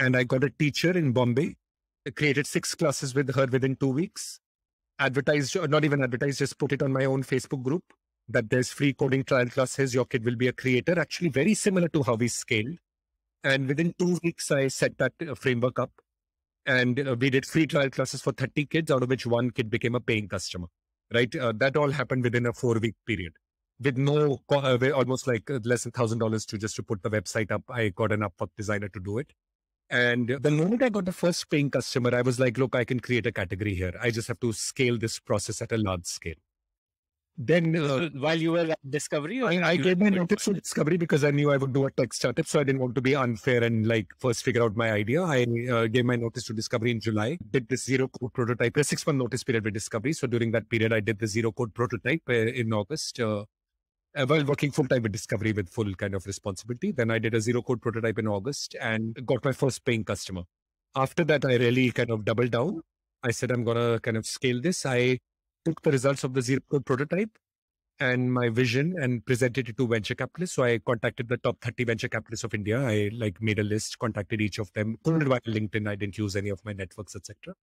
And I got a teacher in Bombay. I created six classes with her within two weeks. Advertised, not even advertised, just put it on my own Facebook group. That there's free coding trial classes, your kid will be a creator, actually very similar to how we scaled. And within two weeks, I set that framework up and we did free trial classes for thirty kids, out of which one kid became a paying customer. right? Uh, that all happened within a four week period with no, uh, almost like less than a thousand dollars to just to put the website up. I got an Upwork designer to do it. And the moment I got the first paying customer, I was like, look, I can create a category here. I just have to scale this process at a large scale. Then uh, so while you were at Discovery, or I, I gave my notice to Discovery because I knew I would do a tech startup. So I didn't want to be unfair and like first figure out my idea. I uh, gave my notice to Discovery in July, did the zero code prototype, a six month notice period with Discovery. So during that period, I did the zero code prototype uh, in August, uh, while working full time with Discovery with full kind of responsibility. Then I did a zero code prototype in August and got my first paying customer. After that, I really kind of doubled down. I said, I'm going to kind of scale this. I took the results of the zero code prototype and my vision and presented it to venture capitalists. So I contacted the top thirty venture capitalists of India. I like made a list, contacted each of them, couldn't write LinkedIn. I didn't use any of my networks, et cetera.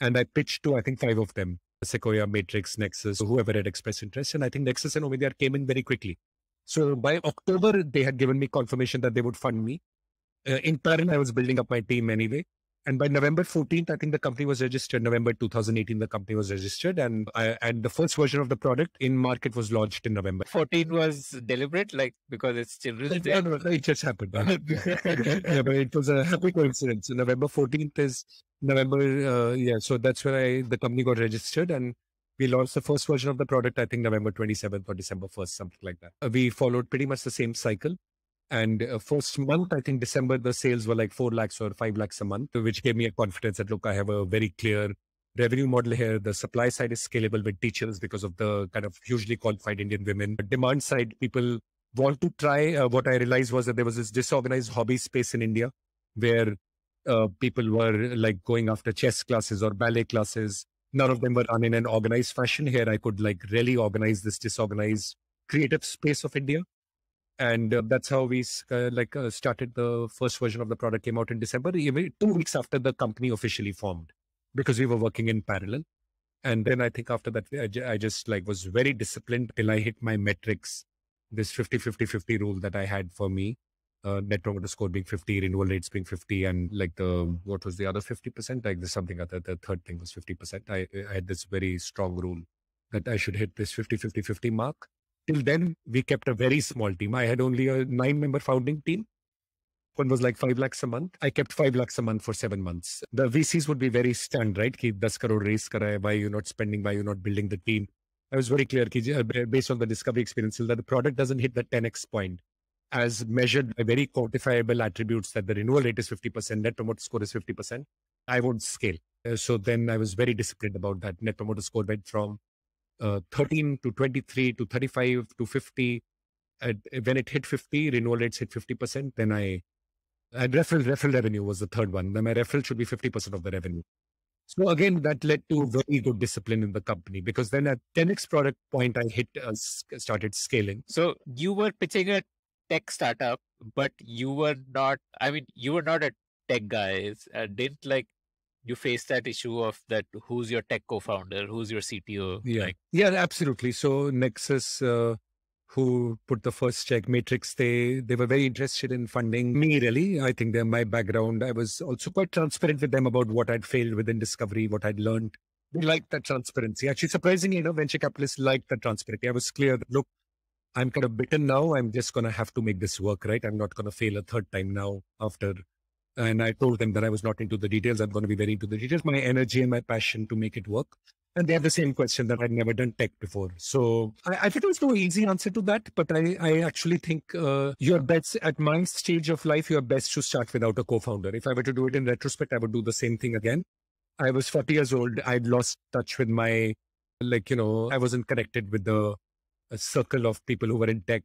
And I pitched to, I think, five of them, Sequoia, Matrix, Nexus, whoever had expressed interest. And I think Nexus and Omidyar came in very quickly. So by October, they had given me confirmation that they would fund me. Uh, in parallel, I was building up my team anyway. And by November fourteenth, I think the company was registered. November two thousand eighteen, the company was registered. And I, and the first version of the product in market was launched in November. fourteen was deliberate, like, because it's Children's Day? No, no, it just happened. Yeah, but it was a happy coincidence. November fourteenth is November. Uh, yeah, so that's when I, the company got registered. And we launched the first version of the product, I think November twenty-seventh or December first, something like that. Uh, we followed pretty much the same cycle. And uh, first month, I think December, the sales were like four lakhs or five lakhs a month, which gave me a confidence that, look, I have a very clear revenue model here. The supply side is scalable with teachers because of the kind of hugely qualified Indian women. The demand side, people want to try. Uh, what I realized was that there was this disorganized hobby space in India where uh, people were like going after chess classes or ballet classes. None of them were run in an organized fashion. Here, I could like really organize this disorganized creative space of India. And uh, that's how we uh, like uh, started. The first version of the product came out in December, even two weeks after the company officially formed, because we were working in parallel. And then I think after that, I, I just like was very disciplined till I hit my metrics, this fifty fifty fifty rule that I had for me, uh, net promoter score being fifty, renewal rates being fifty, and like the, what was the other fifty percent? Like the something other, the third thing was fifty percent. I, I had this very strong rule that I should hit this fifty fifty fifty mark. Till then, we kept a very small team. I had only a nine-member founding team. One was like five lakhs a month. I kept five lakhs a month for seven months. The V Cs would be very stunned, right? Ki ten crore raise kara hai, why you're not spending, why you're not building the team. I was very clear, ki, based on the Discovery experience, that the product doesn't hit the ten X point as measured by very quantifiable attributes that the renewal rate is fifty percent, net promoter score is fifty percent. I won't scale. Uh, so then I was very disciplined about that. Net promoter score went from Uh, thirteen to twenty-three to thirty-five to fifty. And when it hit fifty, renewal rates hit fifty percent. Then I, and referral, referral revenue was the third one. Then my referral should be fifty percent of the revenue. So again, that led to very good discipline in the company, because then at ten X product point, I hit, uh, started scaling. So you were pitching a tech startup, but you were not, I mean, you were not a tech guy. Uh, didn't like, you face that issue of that, who's your tech co-founder, who's your C T O? Yeah, like. Yeah, absolutely. So Nexus, uh, who put the first check, Matrix, they, they were very interested in funding me, really. I think they're my background. I was also quite transparent with them about what I'd failed within Discovery, what I'd learned. They liked that transparency. Actually, surprisingly, you know, venture capitalists liked that transparency. I was clear that, look, I'm kind of bitten now. I'm just going to have to make this work, right? I'm not going to fail a third time now after. And I told them that I was not into the details. I'm going to be very into the details, my energy and my passion to make it work. And they have the same question that I'd never done tech before. So I, I think there's no easy answer to that. But I, I actually think uh, your best at my stage of life, your best to start without a co-founder. If I were to do it in retrospect, I would do the same thing again. I was forty years old. I'd lost touch with my, like, you know, I wasn't connected with the a circle of people who were in tech.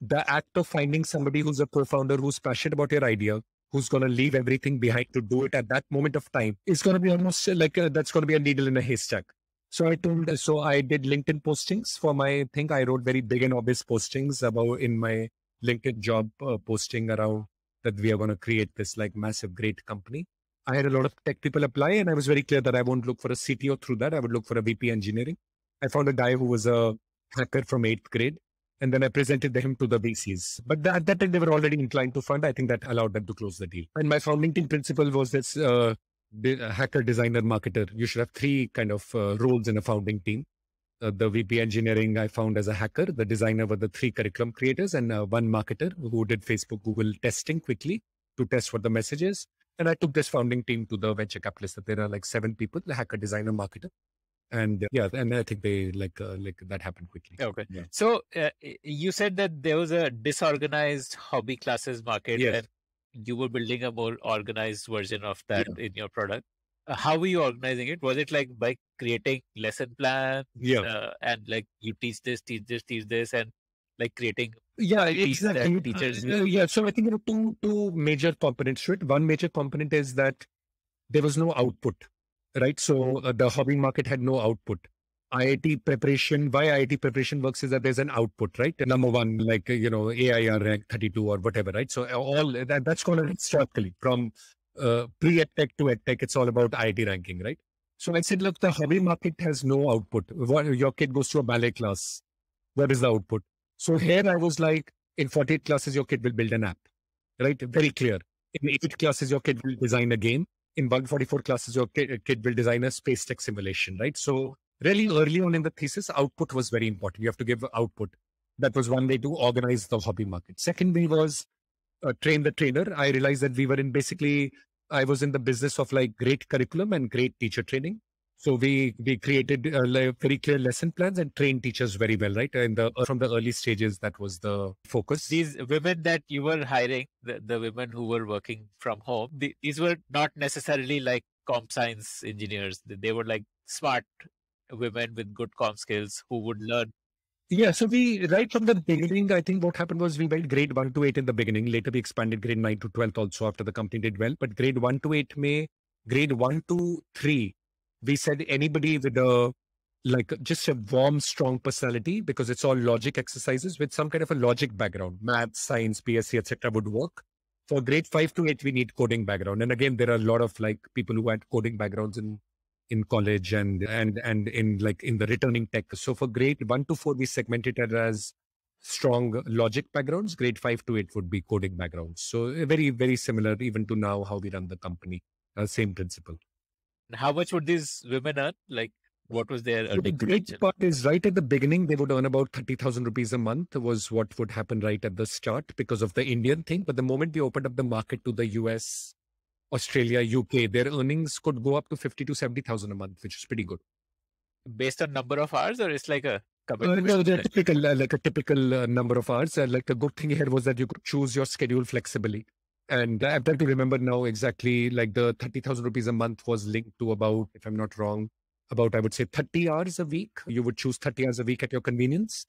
The act of finding somebody who's a co-founder, who's passionate about your idea, who's going to leave everything behind to do it at that moment of time, it's going to be almost like a, that's going to be a needle in a haystack. So I told, so I did LinkedIn postings for my thing. I wrote very big and obvious postings about in my LinkedIn job uh, posting around that we are going to create this like massive, great company. I had a lot of tech people apply, and I was very clear that I won't look for a C T O through that. I would look for a V P engineering. I found a guy who was a hacker from eighth grade. And then I presented him to the V Cs. But at that time, they were already inclined to fund. I think that allowed them to close the deal. And my founding team principle was this uh, de hacker, designer, marketer. You should have three kind of uh, roles in a founding team. Uh, the V P engineering I found as a hacker. The designer were the three curriculum creators and uh, one marketer who did Facebook, Google testing quickly to test what the message is. And I took this founding team to the venture capitalists. That there are like seven people, the hacker, designer, marketer. And uh, yeah, and I think they like, uh, like that happened quickly. Okay. Yeah. So uh, you said that there was a disorganized hobby classes market. Yes. And you were building a more organized version of that, yeah, in your product. How were you organizing it? Was it like by creating lesson plans? Yeah. Uh, and like you teach this, teach this, teach this, and like creating. Yeah, exactly. Teachers. Uh, yeah. So I think there are two, two major components to it. One major component is that there was no output, right? So uh, the hobby market had no output. I I T preparation, why I I T preparation works is that there's an output, right? Number one, like, you know, A I R rank thirty-two or whatever, right? So all that, that's called historically from Uh, pre-EdTech to EdTech, it's all about I I T ranking, right? So I said, look, the hobby market has no output. What, your kid goes to a ballet class. Where is the output? So here I was like, in forty-eight classes, your kid will build an app, right? Very clear. In eight classes, your kid will design a game. In one forty-four classes, your kid, kid will design a space tech simulation, right? So really early on in the thesis, output was very important. You have to give output. That was one way to organize the hobby market. Second way was Uh, train the trainer. I realized that we were in basically, I was in the business of like great curriculum and great teacher training. So we, we created uh, like very clear lesson plans and trained teachers very well, right? And the, from the early stages, that was the focus. These women that you were hiring, the, the women who were working from home, the, these were not necessarily like comp science engineers. They were like smart women with good comp skills who would learn. Yeah. So we, right from the beginning, I think what happened was we went grade one to eight in the beginning. Later we expanded grade nine to twelve also after the company did well, but grade one to eight may grade one to three. We said anybody with a, like just a warm, strong personality, because it's all logic exercises with some kind of a logic background, math, science, P S C, et cetera would work. For grade five to eight, we need coding background. And again, there are a lot of like people who had coding backgrounds in in college and, and, and in like in the returning tech. So for grade one to four, we segmented it as strong logic backgrounds. Grade five to eight would be coding backgrounds. So very, very similar even to now how we run the company, uh, same principle. And how much would these women earn? Like what was their so the great part is right at the beginning, they would earn about thirty thousand rupees a month was what would happen right at the start because of the Indian thing. But the moment we opened up the market to the U S, Australia, U K, their earnings could go up to fifty to seventy thousand a month, which is pretty good. Based on number of hours, or it's like a commitment? Uh, no, they're typical, uh, like a typical uh, number of hours. Uh, like the good thing here was that you could choose your schedule flexibly. And I'm trying to remember now exactly, like the thirty thousand rupees a month was linked to about, if I'm not wrong, about, I would say thirty hours a week. You would choose thirty hours a week at your convenience.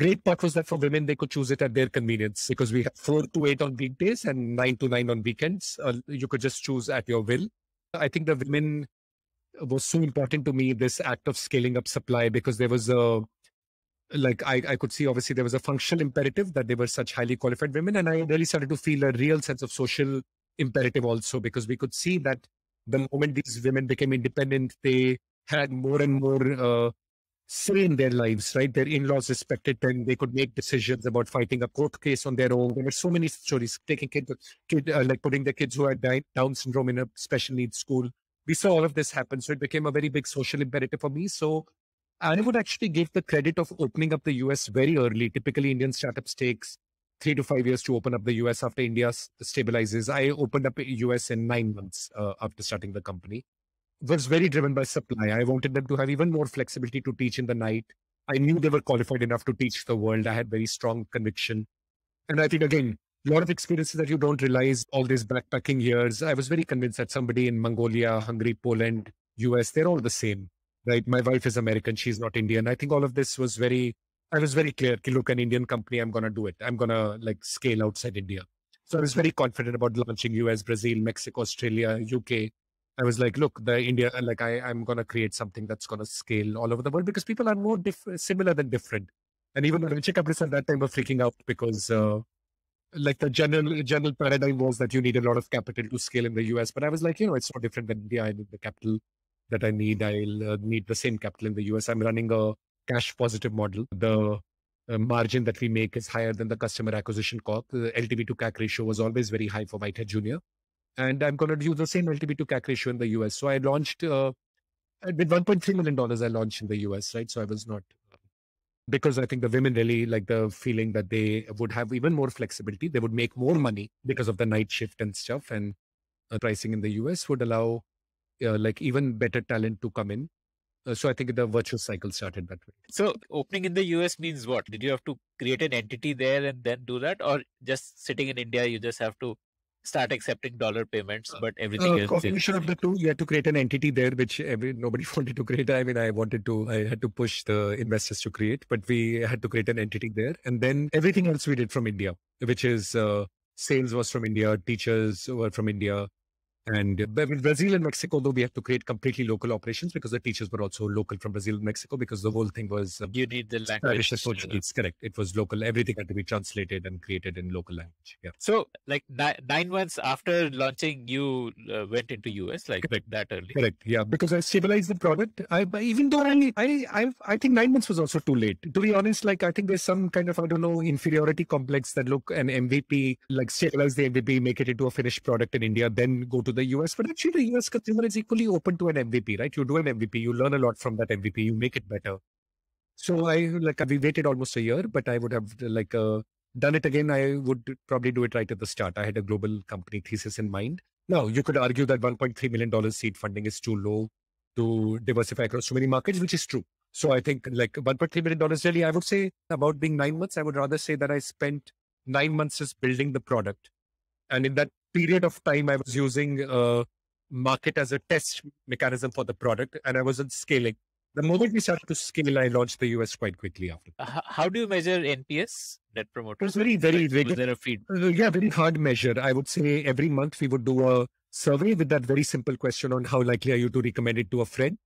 Great part was that for women, they could choose it at their convenience because we have four to eight on weekdays and nine to nine on weekends. Uh, you could just choose at your will. I think the women was so important to me, this act of scaling up supply, because there was a, like I, I could see, obviously there was a functional imperative that they were such highly qualified women. And I really started to feel a real sense of social imperative also, because we could see that the moment these women became independent, they had more and more, uh, say in their lives, right? Their in-laws respected them. They could make decisions about fighting a court case on their own. There were so many stories, taking kids, kid, uh, like putting the kids who had Down syndrome in a special needs school. We saw all of this happen. So it became a very big social imperative for me. So I would actually give the credit of opening up the U S very early. Typically Indian startups takes three to five years to open up the U S after India stabilizes. I opened up U S in nine months uh, after starting the company. Was very driven by supply. I wanted them to have even more flexibility to teach in the night. I knew they were qualified enough to teach the world. I had very strong conviction. And I think, again, a lot of experiences that you don't realize, all these backpacking years. I was very convinced that somebody in Mongolia, Hungary, Poland, U S, they're all the same, right? My wife is American. She's not Indian. I think all of this was very, I was very clear. Look, an Indian company, I'm going to do it. I'm going to like scale outside India. So I was very confident about launching U S, Brazil, Mexico, Australia, U K. I was like, look, the India, like I, I'm going to create something that's going to scale all over the world because people are more diff similar than different. And even the venture capitalists at that time were freaking out because uh, like the general general paradigm was that you need a lot of capital to scale in the U S. But I was like, you know, it's no different than India. I need the capital that I need. I'll uh, need the same capital in the U S. I'm running a cash positive model. The uh, margin that we make is higher than the customer acquisition cost. The L T V to C A C ratio was always very high for WhiteHat Junior And I'm going to use the same L T V to C A C ratio in the U S. So I launched, uh, With one point three million dollars, I launched in the U S, right? So I was not, because I think the women really like the feeling that they would have even more flexibility. They would make more money because of the night shift and stuff. And uh, pricing in the U S would allow uh, like even better talent to come in. Uh, so I think the virtuous cycle started that way. So opening in the U S means what? Did you have to create an entity there and then do that? Or just sitting in India, you just have to start accepting dollar payments, but everything uh, else. Combination of the two, you had to create an entity there, which every, nobody wanted to create. I mean, I wanted to, I had to push the investors to create, but we had to create an entity there. And then everything else we did from India, which is uh, sales was from India, teachers were from India. And with Brazil and Mexico, though, we had to create completely local operations because the teachers were also local from Brazil and Mexico, because the whole thing was... Uh, you need the language. Spanish, it's correct. It was local. Everything had to be translated and created in local language. Yeah. So like ni nine months after launching, you uh, went into U S like correct. that early. Correct. Yeah. Because I stabilized the product. I, even though I, I, I, I think nine months was also too late. To be honest, like I think there's some kind of, I don't know, inferiority complex that look an M V P, like stabilize the M V P, make it into a finished product in India, then go to the U S, but actually the U S consumer is equally open to an M V P, right? You do an M V P, you learn a lot from that M V P, you make it better. So I like, we waited almost a year, but I would have like uh, done it again. I would probably do it right at the start. I had a global company thesis in mind. Now you could argue that one point three million dollars seed funding is too low to diversify across so many markets, which is true. So I think like one point three million dollars really, I would say about being nine months, I would rather say that I spent nine months just building the product. And in that period of time, I was using uh, market as a test mechanism for the product, and I wasn't scaling. The moment we started to scale, I launched the U S quite quickly after. How do you measure N P S, Net Promoter? It was very, very, very was there a feed? Uh, yeah, very hard measure. I would say every month we would do a survey with that very simple question on how likely are you to recommend it to a friend.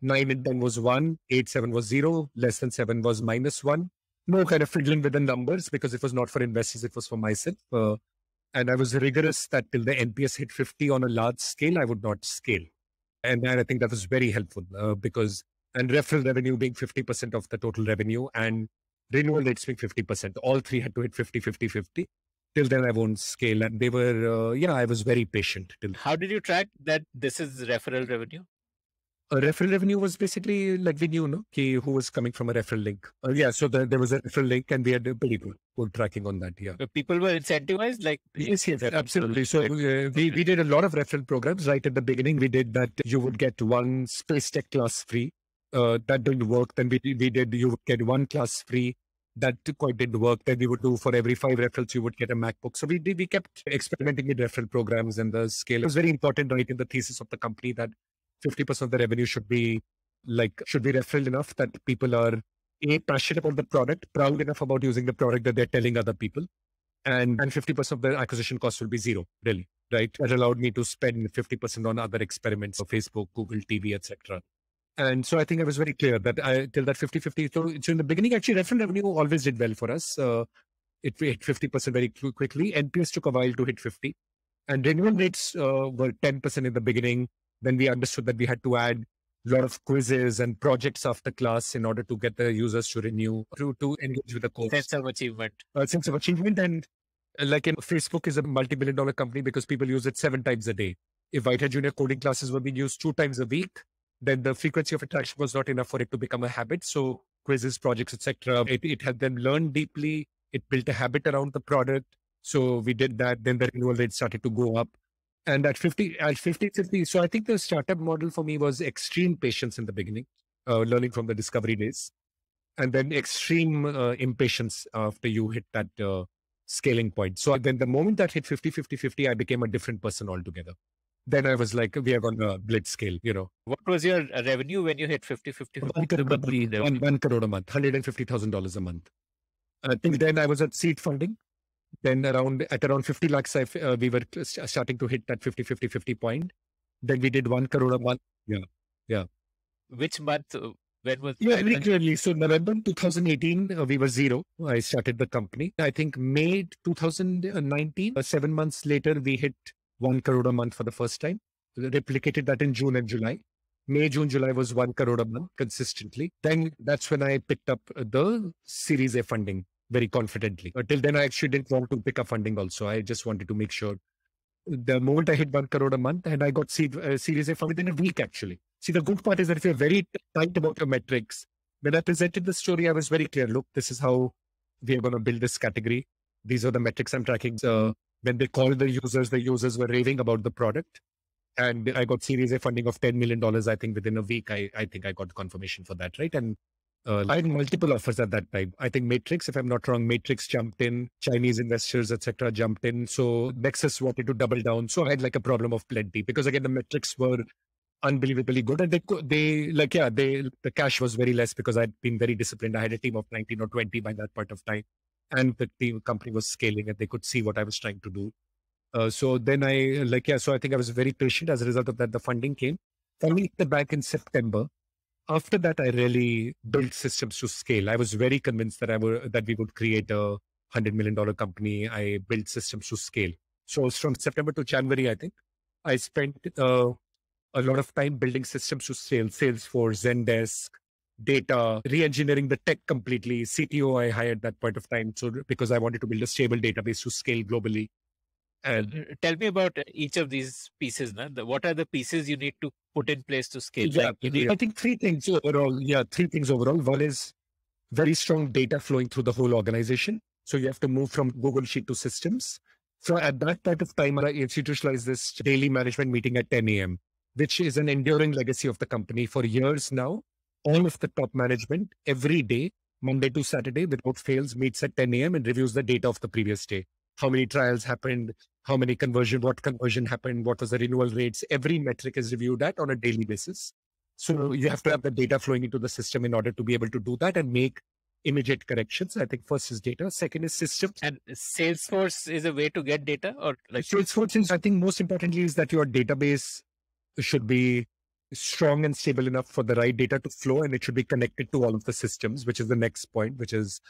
Nine and ten was one, eight, seven was zero, less than seven was minus one. No kind of fiddling with the numbers because it was not for investors, it was for myself. Uh, And I was rigorous that till the N P S hit fifty on a large scale, I would not scale. And then I think that was very helpful uh, because, and referral revenue being fifty percent of the total revenue and renewal rates being fifty percent. All three had to hit fifty, fifty, fifty. Till then I won't scale. And they were, uh, yeah, I was very patient. Till. How did you track that this is referral revenue? A referral revenue was basically like we knew no? Ki, who was coming from a referral link. Uh, yeah, so the, there was a referral link and we had a pretty good, good tracking on that, yeah. So people were incentivized? like Yes, yes, absolutely. So uh, we, we did a lot of referral programs right at the beginning. We did that you would get one space tech class free. Uh, that didn't work. Then we, we did, you would get one class free. That quite didn't work. Then we would do for every five referrals, you would get a MacBook. So we did, we kept experimenting with referral programs and the scale. It was very important right in the thesis of the company that fifty percent of the revenue should be like, should be referred enough that people are A, passionate about the product, proud enough about using the product that they're telling other people. And and fifty percent of the acquisition cost will be zero, really, right? That allowed me to spend fifty percent on other experiments, so Facebook, Google, T V, et cetera. And so I think I was very clear that I, till that fifty fifty, so, so in the beginning, actually, referral revenue always did well for us. Uh, it hit fifty percent very quickly. N P S took a while to hit fifty. And renewal rates uh, were ten percent in the beginning. Then we understood that we had to add a lot of quizzes and projects after class in order to get the users to renew, to, to engage with the course. Sense of achievement. Uh, sense of achievement. And like in Facebook is a multi-billion dollar company because people use it seven times a day. If WhiteHat Junior coding classes were being used two times a week, then the frequency of interaction was not enough for it to become a habit. So quizzes, projects, et cetera. It, it helped them learn deeply. It built a habit around the product. So we did that. Then the renewal rate started to go up. And at fifty, at fifty, fifty, so I think the startup model for me was extreme patience in the beginning, uh, learning from the discovery days, and then extreme uh, impatience after you hit that uh, scaling point. So then the moment that hit fifty, fifty, fifty, I became a different person altogether. Then I was like, we are on a blitz scale, you know. What was your revenue when you hit fifty, fifty, fifty? One crore a month, one, one crore a month, one hundred fifty thousand dollars a month. And I think then I was at seed funding. Then around, at around fifty lakhs, I, uh, we were starting to hit that fifty, fifty, fifty point. Then we did one crore a month. Yeah. Yeah. Which month? When was? Yeah, very clearly. So November two thousand eighteen, uh, we were zero. I started the company. I think May two thousand nineteen, uh, seven months later, we hit one crore a month for the first time. We replicated that in June and July. May, June, July was one crore a month consistently. Then that's when I picked up the Series A funding. Very confidently. Until then, I actually didn't want to pick up funding also. I just wanted to make sure. The moment I hit one crore a month and I got seed, uh, Series A funding within a week actually. See, the good part is that if you're very tight about your metrics, when I presented the story, I was very clear. Look, this is how we are going to build this category. These are the metrics I'm tracking. So when they called the users, the users were raving about the product. And I got Series A funding of ten million dollars, I think, within a week. I, I think I got confirmation for that, right? And uh, I had multiple offers at that time. I think Matrix, if I'm not wrong, Matrix jumped in, Chinese investors, et cetera, jumped in. So Nexus wanted to double down. So I had like a problem of plenty because, again, the metrics were unbelievably good. And they, they like, yeah, they, the cash was very less because I'd been very disciplined. I had a team of nineteen or twenty by that point of time. And the team company was scaling and they could see what I was trying to do. Uh, so then I like, yeah, so I think I was very patient. As a result of that, the funding came. Funding hit the bank in September. After that, I really built systems to scale. I was very convinced that I were, that we would create a one hundred million dollars company. I built systems to scale. So from September to January, I think I spent uh, a lot of time building systems to scale, Salesforce, Zendesk, data, re-engineering the tech completely. C T O I hired that point of time. So because I wanted to build a stable database to scale globally. And tell me about each of these pieces. Na? The, what are the pieces you need to put in place to scale? Yeah, like need... I think three things overall. Yeah, three things overall. One is very strong data flowing through the whole organization. So you have to move from Google Sheet to systems. So at that point of time, I institutionalized this daily management meeting at ten A M, which is an enduring legacy of the company for years now. All of the top management every day, Monday to Saturday, without fails, meets at ten A M and reviews the data of the previous day. How many trials happened, how many conversion, what conversion happened, what was the renewal rates. Every metric is reviewed at on a daily basis. So you have to have the data flowing into the system in order to be able to do that and make immediate corrections. I think first is data. Second is systems. And Salesforce is a way to get data or like Salesforce is, I think most importantly is that your database should be strong and stable enough for the right data to flow. And it should be connected to all of the systems, which is the next point, which is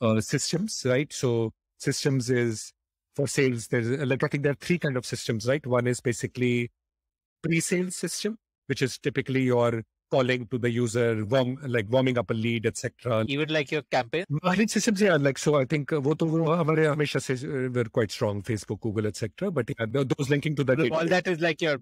uh, systems, right? So systems is, for sales, there's like, I think there are three kinds of systems, right? One is basically pre-sales system, which is typically your calling to the user, warm, like warming up a lead, et cetera. Even like your campaign? Marketing systems, yeah. Like, so I think uh, we're quite strong, Facebook, Google, et cetera. But yeah, those linking to that. All that is like your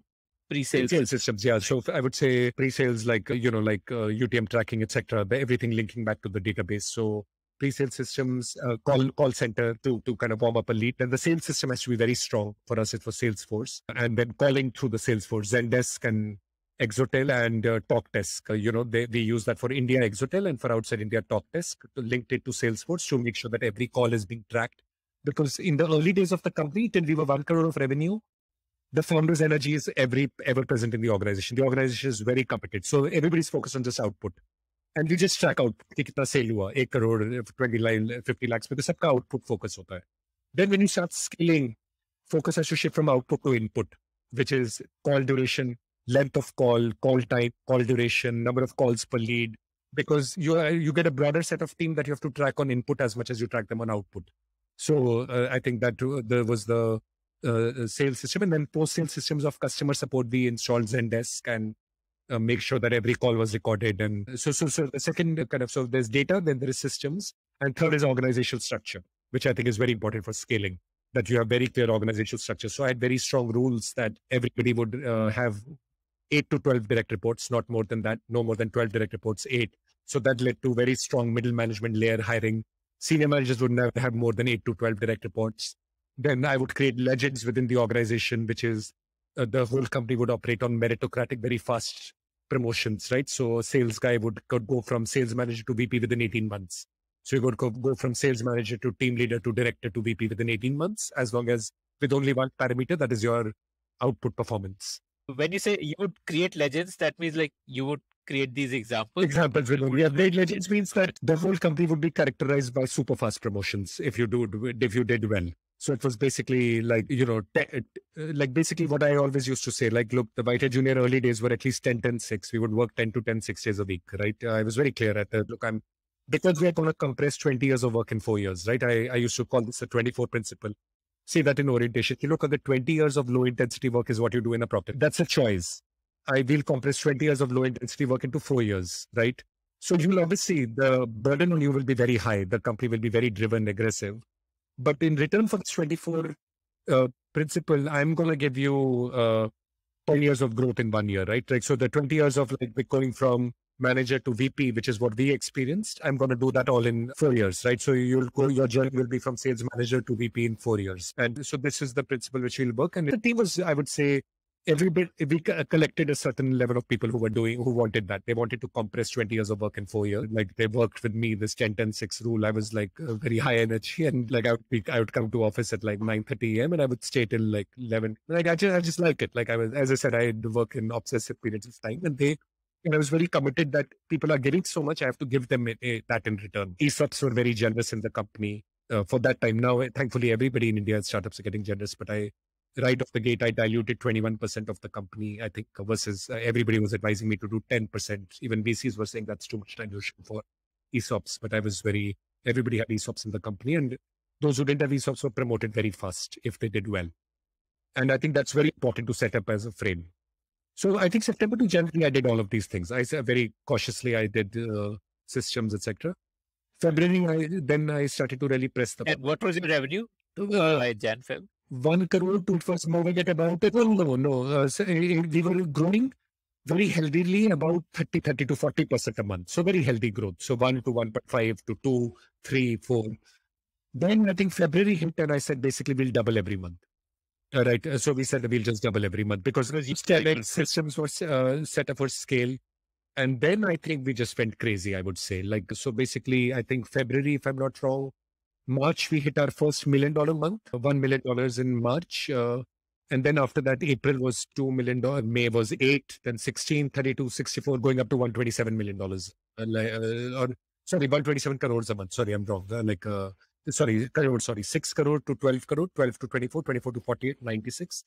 pre-sales systems. Yeah. So I would say pre-sales, like, you know, like uh, U T M tracking, et cetera. Everything linking back to the database. So pre-sales systems, uh, call call center to to kind of warm up a lead. And the sales system has to be very strong. For us, it was Salesforce. And then calling through the Salesforce, Zendesk and Exotel and uh, Talkdesk. Uh, you know, they, we use that for India, Exotel, and for outside India, Talkdesk, linked it to Salesforce to make sure that every call is being tracked. Because in the early days of the company, till we were one crore of revenue, the founder's energy is every ever present in the organization. The organization is very competent. So everybody's focused on just output. And you just track out kitna sale hua, one crore, twenty lakhs, fifty lakhs, because sabka output focus hota hai. Then when you start scaling, focus has to shift from output to input, which is call duration, length of call, call time, call duration, number of calls per lead, because you are, you get a broader set of team that you have to track on input as much as you track them on output. So uh, I think that uh, there was the uh, sales system, and then post-sale systems of customer support. We installed Zendesk and Uh, make sure that every call was recorded. And so, so, so the second kind of, so there's data, then there is systems. And third is organizational structure, which I think is very important for scaling, that you have very clear organizational structure. So I had very strong rules that everybody would uh, have eight to twelve direct reports, not more than that, no more than twelve direct reports, eight. So that led to very strong middle management layer hiring. Senior managers would never have more than eight to twelve direct reports. Then I would create legends within the organization, which is Uh, the whole company would operate on meritocratic, very fast promotions, right? So a sales guy would could go from sales manager to V P within eighteen months. So you would go, go from sales manager to team leader to director to V P within eighteen months, as long as with only one parameter, that is your output performance. When you say you would create legends, that means like you would create these examples? Examples will only have made legends means that the whole company would be characterized by super fast promotions if you do, if you did well. So it was basically like, you know, like basically what I always used to say, like, look, the WhiteHat Junior early days were at least ten, ten, six. We would work ten to ten, six days a week, right? I was very clear at that. Look, I'm, because we are going to compress twenty years of work in four years, right? I, I used to call this the twenty-four principle. Say that in orientation. You look at the twenty years of low intensity work is what you do in a Procter. That's a choice. I will compress twenty years of low intensity work into four years, right? So you'll obviously, the burden on you will be very high. The company will be very driven, aggressive. But in return for this twenty-four uh, principle, I'm going to give you uh, ten years of growth in one year, right? Like, so the twenty years of like going from manager to V P, which is what we experienced, I'm going to do that all in four years, right? So you'll go, your journey will be from sales manager to V P in four years. And so this is the principle which we'll work. And the team was, I would say, every bit, we collected a certain level of people who were doing, who wanted that. They wanted to compress twenty years of work in four years. Like they worked with me, this ten, ten, six rule. I was like very high energy, and like I would be, I would come to office at like nine thirty A M and I would stay till like eleven. Like I just, I just like it. Like I was, as I said, I work in obsessive periods of time, and they, and I was very committed that people are giving so much, I have to give them a, a, that in return. E SOPs were very generous in the company uh, for that time. Now, thankfully, everybody in India, startups are getting generous, but I, right off the gate, I diluted twenty-one percent of the company, I think, versus uh, everybody was advising me to do ten percent. Even V Cs were saying that's too much dilution for E SOPs, but I was very, everybody had E SOPs in the company, and those who didn't have E SOPs were promoted very fast if they did well. And I think that's very important to set up as a frame. So I think September to January, I did all of these things. I very cautiously, I did uh, systems, et cetera. February, I, then I started to really press the... And what was your revenue uh, by Jan, Feb? One crore, two first moving at about, no, no, no. Uh, so we were growing very healthily about thirty, thirty to forty percent a month. So very healthy growth. So one to one point five to two, three, four. Then I think February hit, and I said, basically we'll double every month. Right. So we said we'll just double every month because systems were uh, set up for scale. And then I think we just went crazy, I would say. Like, so basically, I think February, if I'm not wrong, March, we hit our first million dollar month, one million dollars in March. Uh, and then after that, April was two million dollars, May was eight, then sixteen, thirty-two, sixty-four, going up to one hundred twenty-seven million dollars. Uh, or, sorry, one hundred twenty-seven crores a month. Sorry, I'm wrong. Uh, like, uh, Sorry, crore, sorry, six crore to twelve crore, twelve to twenty-four, twenty-four to forty-eight, ninety-six,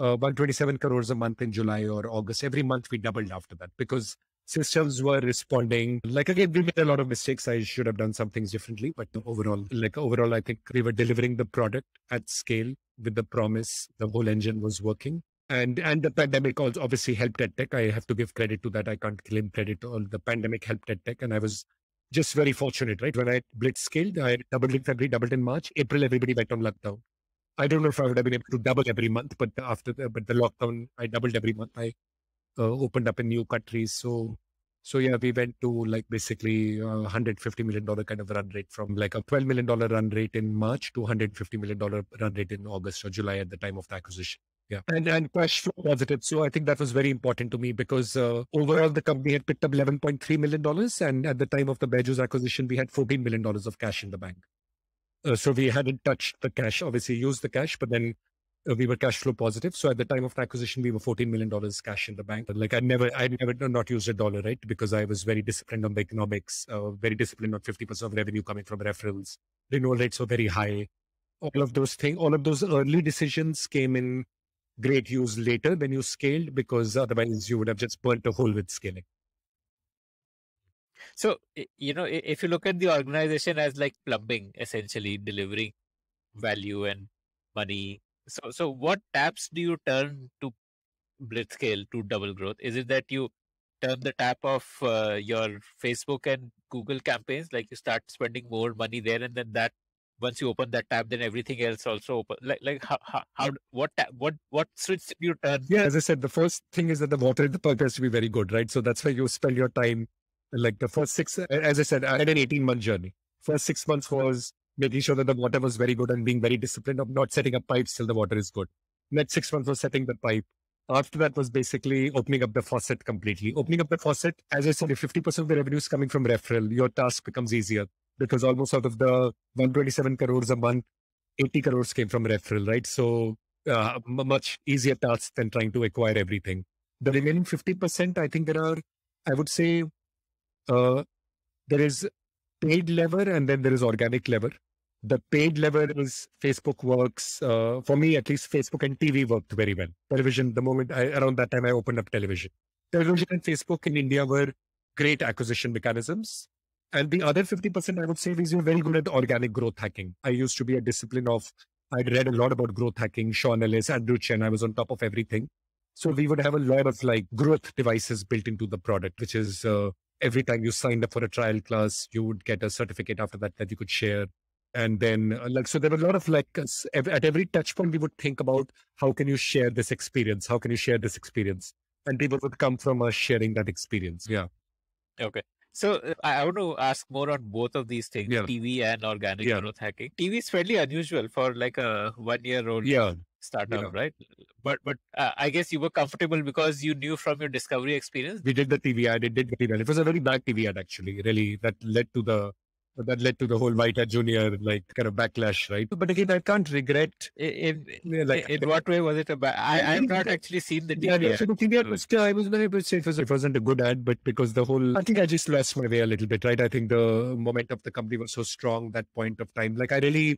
uh, one hundred twenty-seven crores a month in July or August. Every month we doubled after that because systems were responding. Like, again, we made a lot of mistakes. I should have done some things differently, but overall, like overall, I think we were delivering the product at scale with the promise. The whole engine was working. And, and the pandemic also obviously helped EdTech. I have to give credit to that. I can't claim credit to all. The pandemic helped EdTech, and I was just very fortunate, right? When I blitz scaled, I doubled in February, doubled in March. April, everybody went on lockdown. I don't know if I would have been able to double every month, but after the, but the lockdown, I doubled every month. I uh, opened up in new countries. So, so yeah, we went to like basically one hundred fifty million dollars kind of run rate from like a twelve million dollars run rate in March to one hundred fifty million dollars run rate in August or July at the time of the acquisition. Yeah. And, and cash flow positive. So I think that was very important to me because uh, overall the company had picked up eleven point three million dollars. And at the time of the Byju's acquisition, we had fourteen million dollars of cash in the bank. Uh, so we hadn't touched the cash, obviously used the cash, but then uh, we were cash flow positive. So at the time of the acquisition, we were fourteen million dollars cash in the bank. Like I never, I never not used a dollar, right? Because I was very disciplined on the economics, uh, very disciplined on fifty percent of revenue coming from referrals. Renewal rates were very high. All of those things, all of those early decisions came in great use later when you scaled, because otherwise you would have just burnt a hole with scaling. So, you know, if you look at the organization as like plumbing, essentially delivering value and money. So, so what taps do you turn to blitz scale to double growth? Is it that you turn the tap of uh, your Facebook and Google campaigns, like you start spending more money there, and then that once you open that tab, then everything else also open. Like, like how, how, how what, what, what switch do you turn? Yeah, as I said, the first thing is that the water in the pump has to be very good, right? So that's why you spend your time. Like the first six, as I said, I had an eighteen month journey. First six months was making sure that the water was very good and being very disciplined of not setting up pipes till the water is good. Next six months was setting the pipe. After that was basically opening up the faucet completely. Opening up the faucet, as I said, if fifty percent of the revenue is coming from referral, your task becomes easier. Because almost out of the one hundred twenty-seven crores a month, eighty crores came from referral, right? So uh, much easier task than trying to acquire everything. The remaining fifty percent, I think there are, I would say, uh, there is paid lever and then there is organic lever. The paid lever is Facebook works, uh, for me at least, Facebook and T V worked very well. Television, the moment I, around that time I opened up television. Television and Facebook in India were great acquisition mechanisms. And the other fifty percent I would say is you're very good at organic growth hacking. I used to be a discipline of, I'd read a lot about growth hacking, Sean Ellis, Andrew Chen, I was on top of everything. So we would have a lot of like growth devices built into the product, which is uh, every time you signed up for a trial class, you would get a certificate after that that you could share. And then uh, like, so there were a lot of like, at every touch point, we would think about how can you share this experience? How can you share this experience? And people would come from us sharing that experience. Yeah. Okay. So uh, I want to ask more on both of these things, yeah. T V and organic yeah. growth hacking. T V is fairly unusual for like a one-year-old yeah. startup, yeah. right? But but uh, I guess you were comfortable because you knew from your Discovery experience. We did the T V ad. It did the T V ad. It was a very bad T V ad, actually, really, that led to the that led to the whole WhiteHat Junior like kind of backlash, right? But again, I can't regret. In, in, like, in what way was it? About, I I've not actually seen the T V yeah, ad. Yeah, so the T V ad was, I was very it, was, it wasn't a good ad, but because the whole, I think I just lost my way a little bit, right? I think the momentum of the company was so strong that point of time. Like I really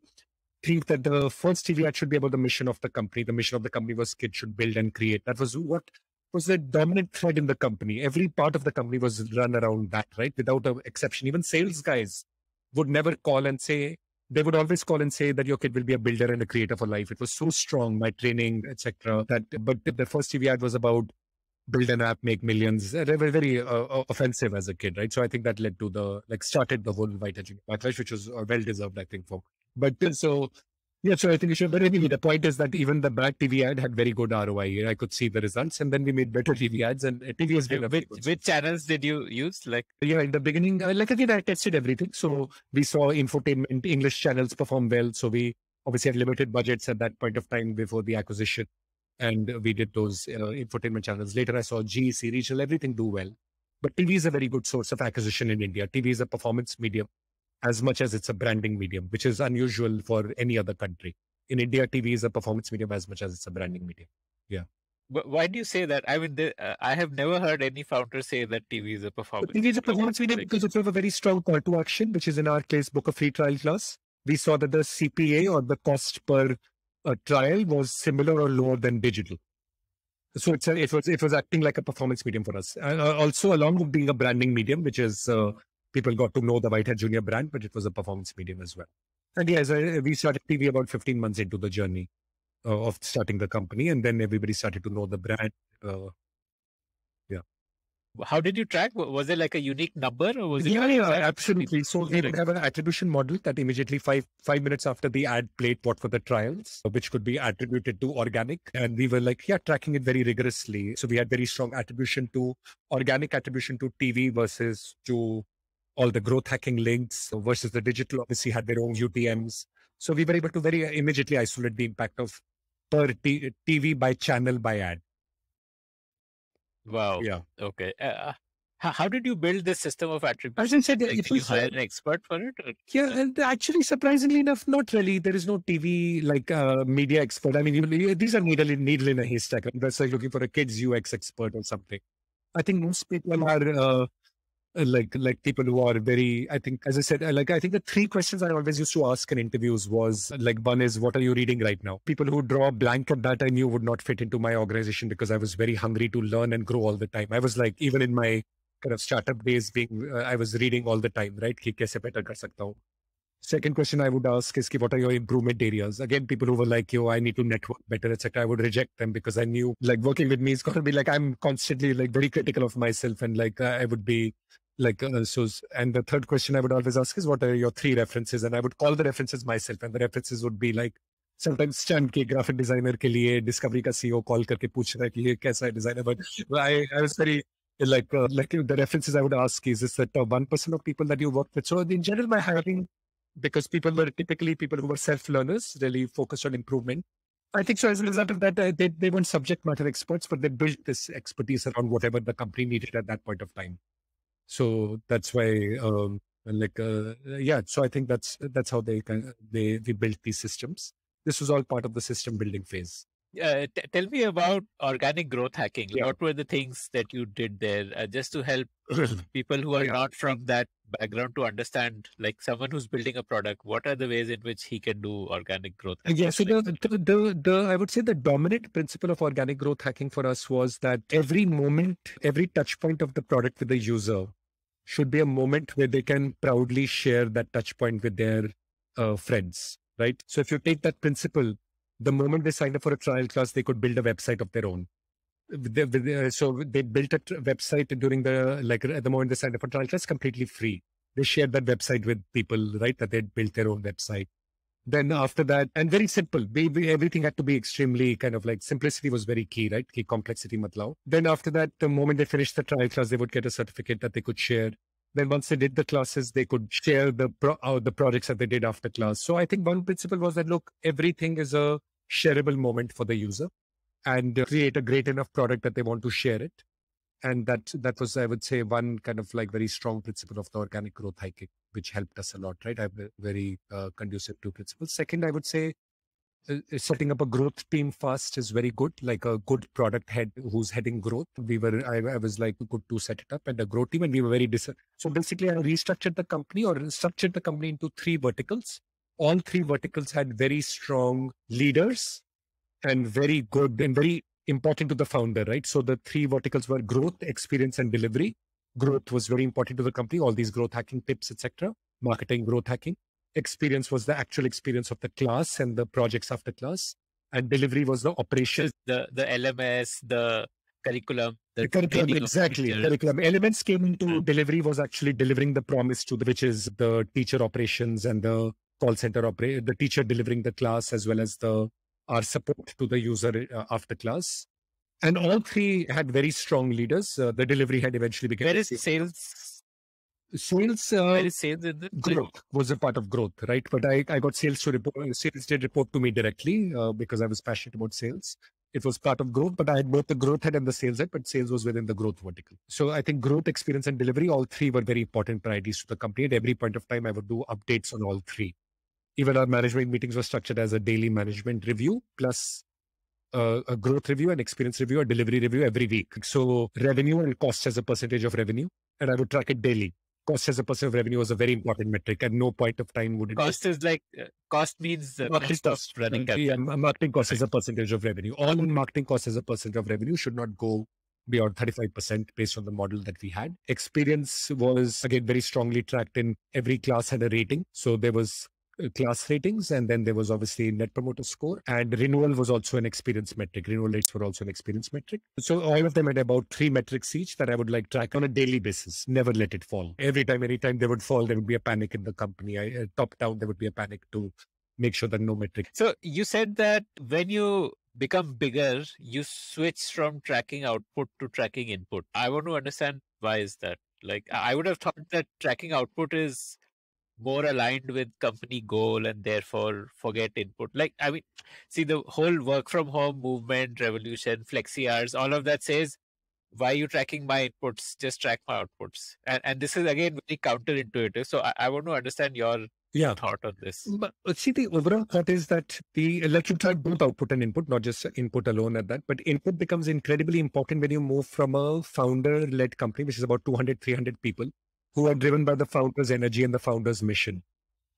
think that the first T V ad should be about the mission of the company. The mission of the company was kids should build and create. That was what was the dominant thread in the company. Every part of the company was run around that, right? Without an exception, even sales guys would never call and say, they would always call and say that your kid will be a builder and a creator for life. It was so strong, my training, et cetera. That, but the first T V ad was about build an app, make millions. They were very uh, offensive as a kid, right? So I think that led to the, like started the whole WhiteHat backlash, which was well-deserved, I think, for. But so, yeah, so I think you should, but anyway, the point is that even the bad T V ad had very good R O I. I could see the results, and then we made better T V ads, and T V has been a very good. Which channels did you use? Like, yeah, in the beginning, like again, I tested everything. So we saw infotainment, English channels perform well. So we obviously had limited budgets at that point of time before the acquisition. And we did those uh, infotainment channels. Later, I saw G E C, regional, everything do well. But T V is a very good source of acquisition in India. T V is a performance medium as much as it's a branding medium, which is unusual for any other country. In India, T V is a performance medium as much as it's a branding medium. Yeah. But why do you say that? I mean, the, uh, I have never heard any founder say that T V is a performance medium. T V is a performance medium because it's sort of a very strong call to action, which is in our case, book a free trial class. We saw that the C P A or the cost per uh, trial was similar or lower than digital. So it's a, it was it was acting like a performance medium for us. And uh, also along with being a branding medium, which is... Uh, people got to know the WhiteHat Junior brand, but it was a performance medium as well. And yes, I, we started T V about fifteen months into the journey uh, of starting the company. And then everybody started to know the brand. Uh, yeah. How did you track? Was there like a unique number? Or was it yeah, yeah, absolutely. So we would have an attribution model that immediately five, five minutes after the ad played, what were the trials, which could be attributed to organic. And we were like, yeah, tracking it very rigorously. So we had very strong attribution to organic attribution to T V versus to all the growth hacking links versus the digital obviously had their own U T Ms. So we were able to very immediately isolate the impact of per t TV by channel by ad. Wow. Yeah. Okay. Uh, how did you build this system of attribution? As I said, like, did you hire an expert for it? Or? Yeah. And actually, surprisingly enough, not really. There is no T V like uh, media expert. I mean, you, these are needle in, needle in a haystack. That's like looking for a kid's U X expert or something. I think most people are... Uh, like, like people who are very, I think, as I said, like, I think the three questions I always used to ask in interviews was like, one is, what are you reading right now? People who draw blank on that I knew would not fit into my organization because I was very hungry to learn and grow all the time. I was like, even in my kind of startup days being, uh, I was reading all the time, right? Ki kaise better kar sakta hu. Second question I would ask is, ki, what are your improvement areas? Again, people who were like, yo, I need to network better, et cetera. I would reject them because I knew like working with me is going to be like, I'm constantly like very critical of myself. And like, uh, I would be like, uh, so, and the third question I would always ask is, what are your three references? And I would call the references myself. And the references would be like, sometimes Stan ke graphic designer ke liye, Discovery ka C E O call karke pooch raha hai ki ye kaisa hai designer. But I, I was very... like, uh, like the references I would ask is, is that one percent of people that you work with. So in general, my hiring, because people were typically people who were self-learners, really focused on improvement. I think so as a result of that, uh, they, they weren't subject matter experts, but they built this expertise around whatever the company needed at that point of time. So that's why, um, like, uh, yeah, so I think that's, that's how they, they, they built these systems. This was all part of the system building phase. Uh, t tell me about organic growth hacking. Yeah. What were the things that you did there uh, just to help people who are yeah. not from that background to understand, like someone who's building a product, what are the ways in which he can do organic growth hacking? Yeah, so the, the, the, the, I would say the dominant principle of organic growth hacking for us was that every moment, every touch point of the product with the user should be a moment where they can proudly share that touch point with their uh, friends, right? So if you take that principle, the moment they signed up for a trial class, they could build a website of their own. They, they, so they built a website during the, like at the moment they signed up for trial class, completely free. they shared that website with people, right? That they'd built their own website. Then after that, and very simple, we, we, everything had to be extremely kind of like, simplicity was very key, right? Key complexity matlab. Then after that, the moment they finished the trial class, they would get a certificate that they could share. Then once they did the classes, they could share the pro, uh, the projects that they did after class. So I think one principle was that, look, everything is a shareable moment for the user, and uh, create a great enough product that they want to share it. And that, that was, I would say, one kind of like very strong principle of the organic growth hike, which helped us a lot, right? I'm very uh, conducive to principles. Second, I would say uh, setting up a growth team fast is very good, like a good product head who's heading growth. We were, I, I was like, good to set it up and a growth team, and we were very, dis so basically I restructured the company or structured the company into three verticals. All three verticals had very strong leaders and very good and very important to the founder, right? So the three verticals were growth, experience, and delivery. Growth was very important to the company, all these growth hacking tips, et cetera. Marketing, growth hacking. Experience was the actual experience of the class and the projects after class. And delivery was the operations. The, the L M S, the curriculum. The, the curriculum, exactly. Curriculum. Elements came into mm-hmm. delivery was actually delivering the promise to the, which is the teacher operations and the call center operator, the teacher delivering the class, as well as the our support to the user uh, after class. And all three had very strong leaders. Uh, the delivery had eventually become... Where is sales? Sales, uh, Where is sales in the... growth was a part of growth, right? But I, I got sales to report, sales did report to me directly uh, because I was passionate about sales. It was part of growth, but I had both the growth head and the sales head, but sales was within the growth vertical. So I think growth, experience, and delivery, all three were very important priorities to the company. At every point of time, I would do updates on all three. Even our management meetings were structured as a daily management review, plus uh, a growth review, an experience review, a delivery review every week. So revenue and cost as a percentage of revenue, and I would track it daily. Cost as a percent of revenue was a very important metric. At no point of time would it... Cost is like, uh, cost means... Uh, marketing cost, running uh, yeah, marketing cost right. as a percentage of revenue. All marketing cost as a percent of revenue should not go beyond thirty-five percent based on the model that we had. Experience was, again, very strongly tracked in every class had a rating. So there was... class ratings, and then there was obviously net promoter score, and renewal was also an experience metric. Renewal rates were also an experience metric. So all of them had about three metrics each that I would like track on a daily basis. Never let it fall. Every time, anytime they would fall, there would be a panic in the company. I, uh, top down, there would be a panic to make sure that no metric. So you said that when you become bigger, you switch from tracking output to tracking input. I want to understand why is that? Like, I would have thought that tracking output is more aligned with company goal and therefore forget input. Like, I mean, see the whole work from home movement, revolution, flexi hours, all of that says, why are you tracking my inputs? Just track my outputs. And, and this is again, very counterintuitive. So I, I want to understand your yeah. thought on this. But see, the overall thought is that the, let you try both output and input, not just input alone at that, but input becomes incredibly important when you move from a founder led company, which is about two hundred, three hundred people, who are driven by the founder's energy and the founder's mission.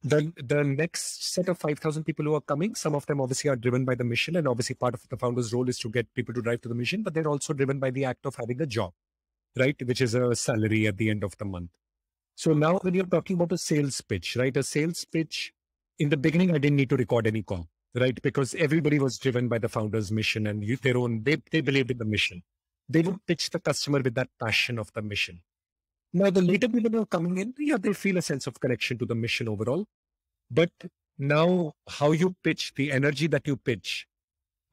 The, the next set of five thousand people who are coming, some of them obviously are driven by the mission, and obviously part of the founder's role is to get people to drive to the mission, but they're also driven by the act of having a job, right? Which is a salary at the end of the month. So now when you're talking about a sales pitch, right? A sales pitch, in the beginning, I didn't need to record any call, right? Because everybody was driven by the founder's mission and their own, they, they believed in the mission. They would pitch the customer with that passion of the mission. Now, the later people who are coming in, yeah, they feel a sense of connection to the mission overall. But now how you pitch, the energy that you pitch,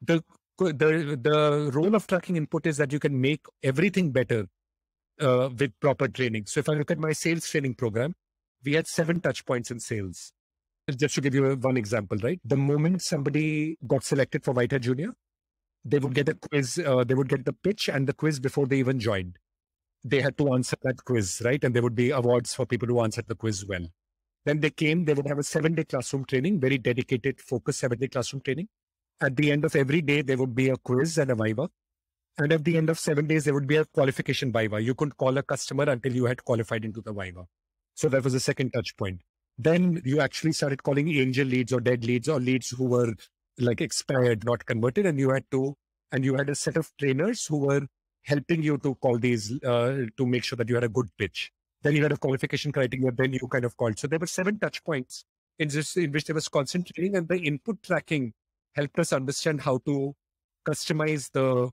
the, the, the role of tracking input is that you can make everything better uh, with proper training. So if I look at my sales training program, we had seven touch points in sales. Just to give you one example, right? The moment somebody got selected for WhiteHat Junior, they would get a quiz, uh, they would get the pitch and the quiz before they even joined. They had to answer that quiz, right? And there would be awards for people who answered the quiz well. Then they came, they would have a seven-day classroom training, very dedicated, focused seven-day classroom training. At the end of every day, there would be a quiz and a viva. And at the end of seven days, there would be a qualification viva. You couldn't call a customer until you had qualified into the viva. So that was the second touch point. Then you actually started calling angel leads or dead leads or leads who were like expired, not converted. And you had to, and you had a set of trainers who were helping you to call these, uh, to make sure that you had a good pitch. Then you had a qualification criteria, then you kind of called. So there were seven touch points in, this, in which there was concentrating, and the input tracking helped us understand how to customize the,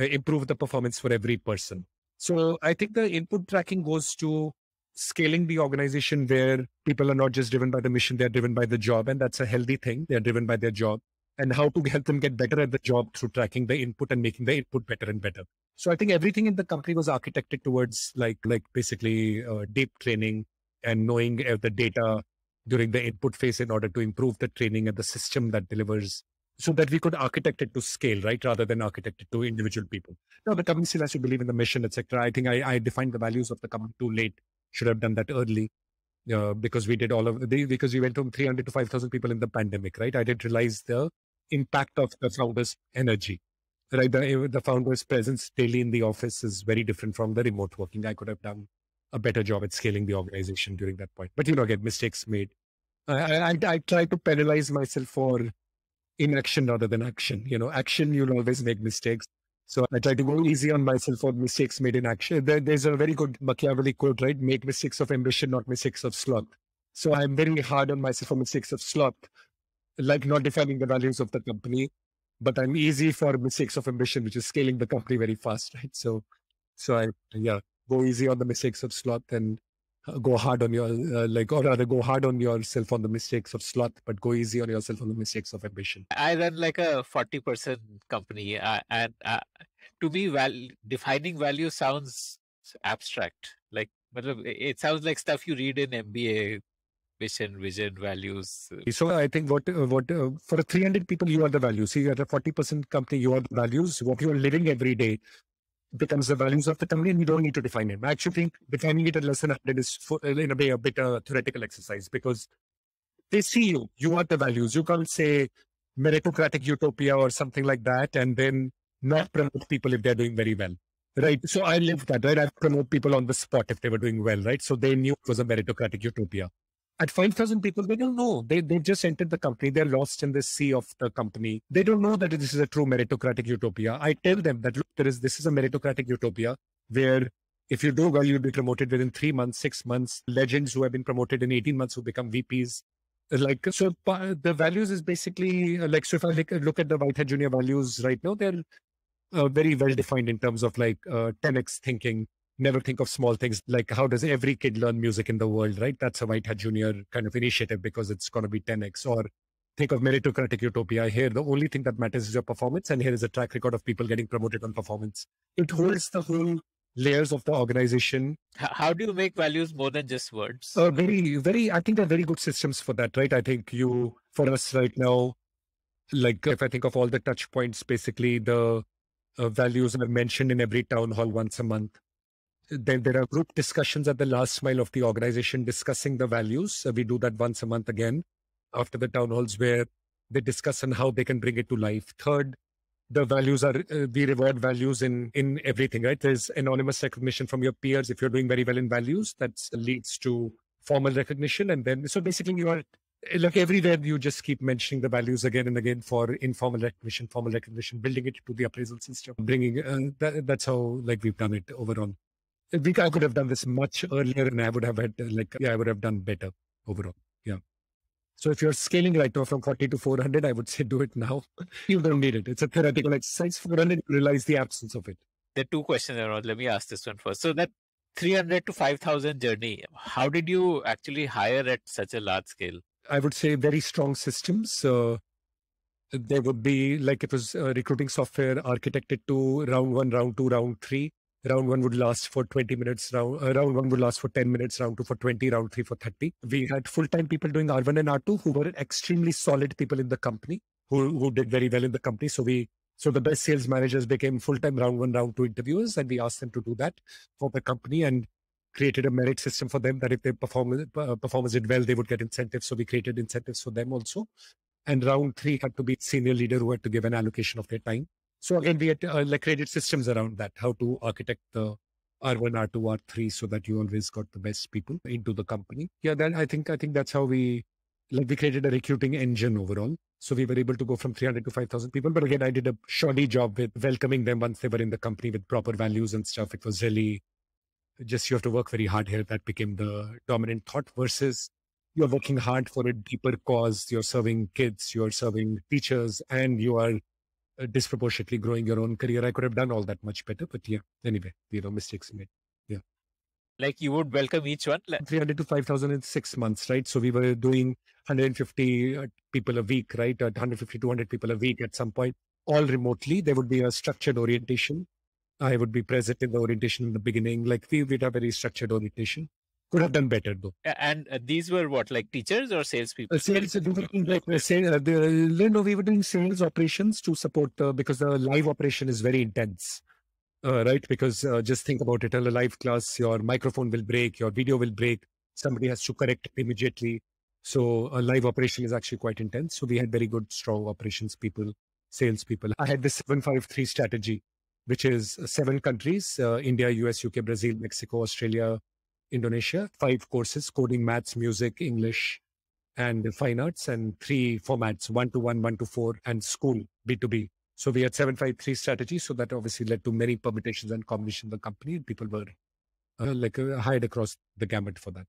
uh, improve the performance for every person. So I think the input tracking goes to scaling the organization where people are not just driven by the mission, they're driven by the job. And that's a healthy thing. They're driven by their job, and how to help them get better at the job through tracking the input and making the input better and better. So I think everything in the company was architected towards like, like basically uh, deep training and knowing uh, the data during the input phase in order to improve the training and the system that delivers, so that we could architect it to scale, right? Rather than architect it to individual people. Now, the company still has to believe in the mission, et cetera. I think I, I defined the values of the company too late. Should have done that early uh, because we did all of the, because we went from three hundred to five thousand people in the pandemic, right? I didn't realize the impact of the founder's energy, right? The, the founder's presence daily in the office is very different from the remote working. I could have done a better job at scaling the organization during that point, but you know, again, mistakes made. I, I, I try to penalize myself for inaction rather than action, you know, action, you'll always make mistakes. So I try to go easy on myself for mistakes made in action. There, there's a very good Machiavelli quote, right? Make mistakes of ambition, not mistakes of sloth. So I'm very hard on myself for mistakes of sloth, like not defining the values of the company, but I'm easy for mistakes of ambition, which is scaling the company very fast, right? So, so I, yeah, go easy on the mistakes of sloth and go hard on your, uh, like, or rather go hard on yourself on the mistakes of sloth, but go easy on yourself on the mistakes of ambition. I run like a forty person company uh, and uh, to me, val defining value sounds abstract. Like, it sounds like stuff you read in M B A, mission, vision, values. So I think what, what uh, for three hundred people, you are the value. See, you're a forty percent company, you are the values, what you're living every day becomes the values of the company, and you don't need to define it. I actually think defining it at less than one hundred is for, in a way a bit a theoretical exercise, because they see you, you are the values. You can't say meritocratic utopia or something like that and then not promote people if they're doing very well, right? So I lived that, right? I promote people on the spot if they were doing well, right? So they knew it was a meritocratic utopia. At five thousand people, they don't know. They, they just entered the company. They're lost in the sea of the company. They don't know that this is a true meritocratic utopia. I tell them that, look, there is, this is a meritocratic utopia where if you do well, you'll be promoted within three months, six months, legends who have been promoted in eighteen months who become V Ps. Like, so the values is basically like, so if I look at the WhiteHat Junior values right now, they're uh, very well defined in terms of like uh, ten X thinking. Never think of small things, like how does every kid learn music in the world, right? That's a WhiteHat Junior kind of initiative because it's going to be ten X. Or think of meritocratic utopia. Here, the only thing that matters is your performance. And here is a track record of people getting promoted on performance. It holds the whole layers of the organization. How do you make values more than just words? Uh, very, very, I think there are very good systems for that, right? I think you, for us right now, like if I think of all the touch points, basically the uh, values are mentioned in every town hall once a month. Then there are group discussions at the last mile of the organization discussing the values. So we do that once a month again after the town halls where they discuss on how they can bring it to life. Third, the values are, uh, we reward values in, in everything, right? There's anonymous recognition from your peers. If you're doing very well in values, that leads to formal recognition. And then, so basically you are like everywhere you just keep mentioning the values again and again for informal recognition, formal recognition, building it to the appraisal system, bringing, uh, that, that's how like we've done it overall. I think I could have done this much earlier and I would have had like, yeah, I would have done better overall. Yeah. So if you're scaling right now from forty to four hundred, I would say do it now. You don't need it. It's a theoretical exercise. four hundred, you realize the absence of it. There are two questions around. Let me ask this one first. So that three hundred to five thousand journey, how did you actually hire at such a large scale? I would say very strong systems. Uh, there would be like, it was uh, recruiting software architected to round one, round two, round three. Round one would last for twenty minutes, round, uh, round one would last for ten minutes, round two for twenty, round three for thirty. We had full-time people doing R one and R two who were extremely solid people in the company, who, who did very well in the company. So we, so the best sales managers became full-time round one, round two interviewers, and we asked them to do that for the company and created a merit system for them that if their perform, uh, performance did well, they would get incentives. So we created incentives for them also. And round three had to be senior leader who had to give an allocation of their time. So again, we had uh, like created systems around that, how to architect the R one, R two, R three, so that you always got the best people into the company. Yeah, then I think, I think that's how we, like we created a recruiting engine overall. So we were able to go from three hundred to five thousand people. But again, I did a shoddy job with welcoming them once they were in the company with proper values and stuff. It was really just, you have to work very hard here. That became the dominant thought versus you're working hard for a deeper cause. You're serving kids, you're serving teachers, and you are disproportionately growing your own career. I could have done all that much better, but yeah, anyway, you know, mistakes made. Yeah. like you would welcome each one? three hundred to five thousand in six months, right? So we were doing one hundred fifty people a week, right? At one hundred fifty, two hundred people a week at some point, all remotely. There would be a structured orientation. I would be present in the orientation in the beginning. Like we would have a very structured orientation. Could have done better though. And uh, these were what, like teachers or salespeople? Uh, sales, uh, like uh, sales, uh, the, uh, no, we were doing sales operations to support, uh, because the live operation is very intense, uh, right? Because uh, just think about it, a live class, your microphone will break, your video will break, somebody has to correct it immediately. So a live operation is actually quite intense. So we had very good, strong operations people, sales people. I had this seven five three strategy, which is seven countries, uh, India, U S, U K, Brazil, Mexico, Australia, Indonesia, five courses, coding, maths, music, English, and fine arts, and three formats, one to one, one to four, and school, B two B. So we had seven five three strategies. So that obviously led to many permutations and combinations of the company, and people were uh, like uh, hired across the gamut for that.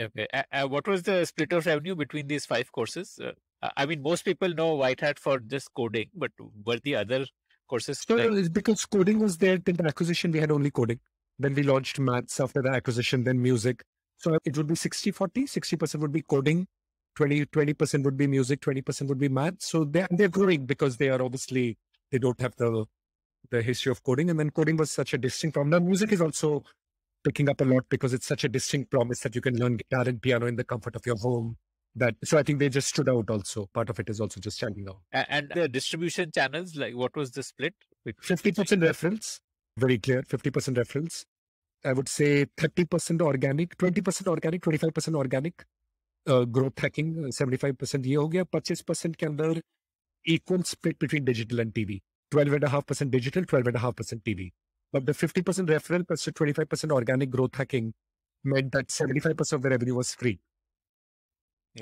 Okay. Uh, uh, what was the split of revenue between these five courses? Uh, I mean, most people know WhiteHat for just coding, but were the other courses? So, like... Because coding was there, in the acquisition, we had only coding. Then we launched maths after the acquisition, then music. So it would be sixty forty, sixty percent would be coding, twenty percent would be music, twenty percent would be maths. So they're, they're growing because they are obviously, they don't have the the history of coding. And then coding was such a distinct problem. Now music is also picking up a lot because it's such a distinct promise that you can learn guitar and piano in the comfort of your home. That, so I think they just stood out also. Part of it is also just standing out. And the distribution channels, like what was the split? fifty percent reference. Very clear, fifty percent referrals. I would say thirty percent organic, twenty percent organic, twenty-five percent organic, uh, growth hacking, seventy-five percent ye ho gaya, twenty-five percent ke andar equal split between digital and T V. twelve point five percent digital, twelve point five percent T V. But the fifty percent referral plus twenty-five percent organic growth hacking meant that seventy-five percent of the revenue was free.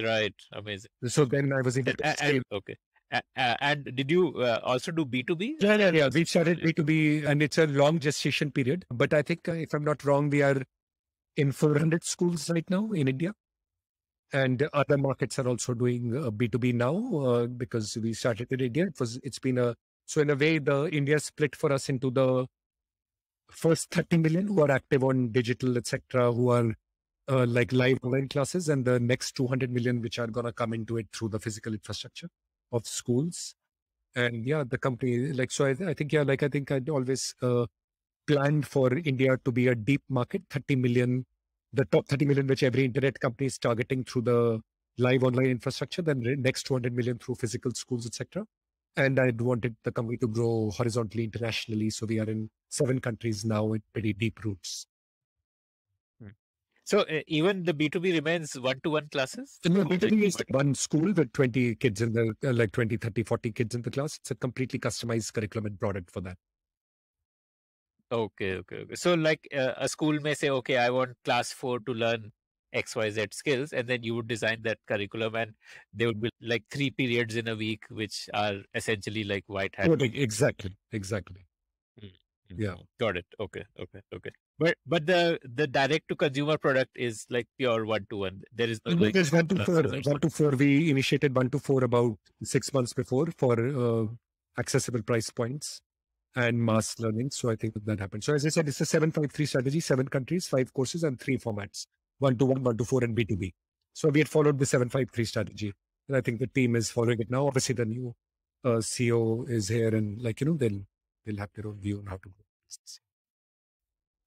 Right, amazing. So then I was able to scale. Okay. Uh, and did you uh, also do B two B? Yeah, yeah, yeah. We've started B two B and it's a long gestation period. But I think uh, if I'm not wrong, we are in four hundred schools right now in India. And other markets are also doing uh, B two B now uh, because we started in India. It was, it's been a, so in a way, the India split for us into the first thirty million who are active on digital, et cetera, who are uh, like live online classes, and the next two hundred million, which are going to come into it through the physical infrastructure of schools. And yeah, the company, like, so I, I think, yeah, like, I think I'd always uh, planned for India to be a deep market, thirty million, the top thirty million, which every internet company is targeting through the live online infrastructure, then next two hundred million through physical schools, et cetera. And I'd wanted the company to grow horizontally internationally. So we are in seven countries now with pretty deep roots. So uh, even the B two B remains one-to-one classes? No, B two B is one school with twenty kids in the, uh, like twenty, thirty, forty kids in the class. It's a completely customized curriculum and product for that. Okay, okay, okay. So like uh, a school may say, okay, I want class four to learn X Y Z skills. And then you would design that curriculum and there would be like three periods in a week, which are essentially like WhiteHat. Oh, exactly, exactly. Yeah. Got it. Okay. Okay. Okay. But, but the, the direct to consumer product is like pure one to one. There is no, like, there's one to four, one to four. We initiated one to four about six months before for uh, accessible price points and mass learning. So I think that happened. So as I said, it's a seven, five, three strategy, seven countries, five courses and three formats, one to one, one to four and B two B. So we had followed the seven, five, three strategy. And I think the team is following it now. Obviously the new uh, C E O is here and like, you know, they'll, they'll have their own view on how to grow business.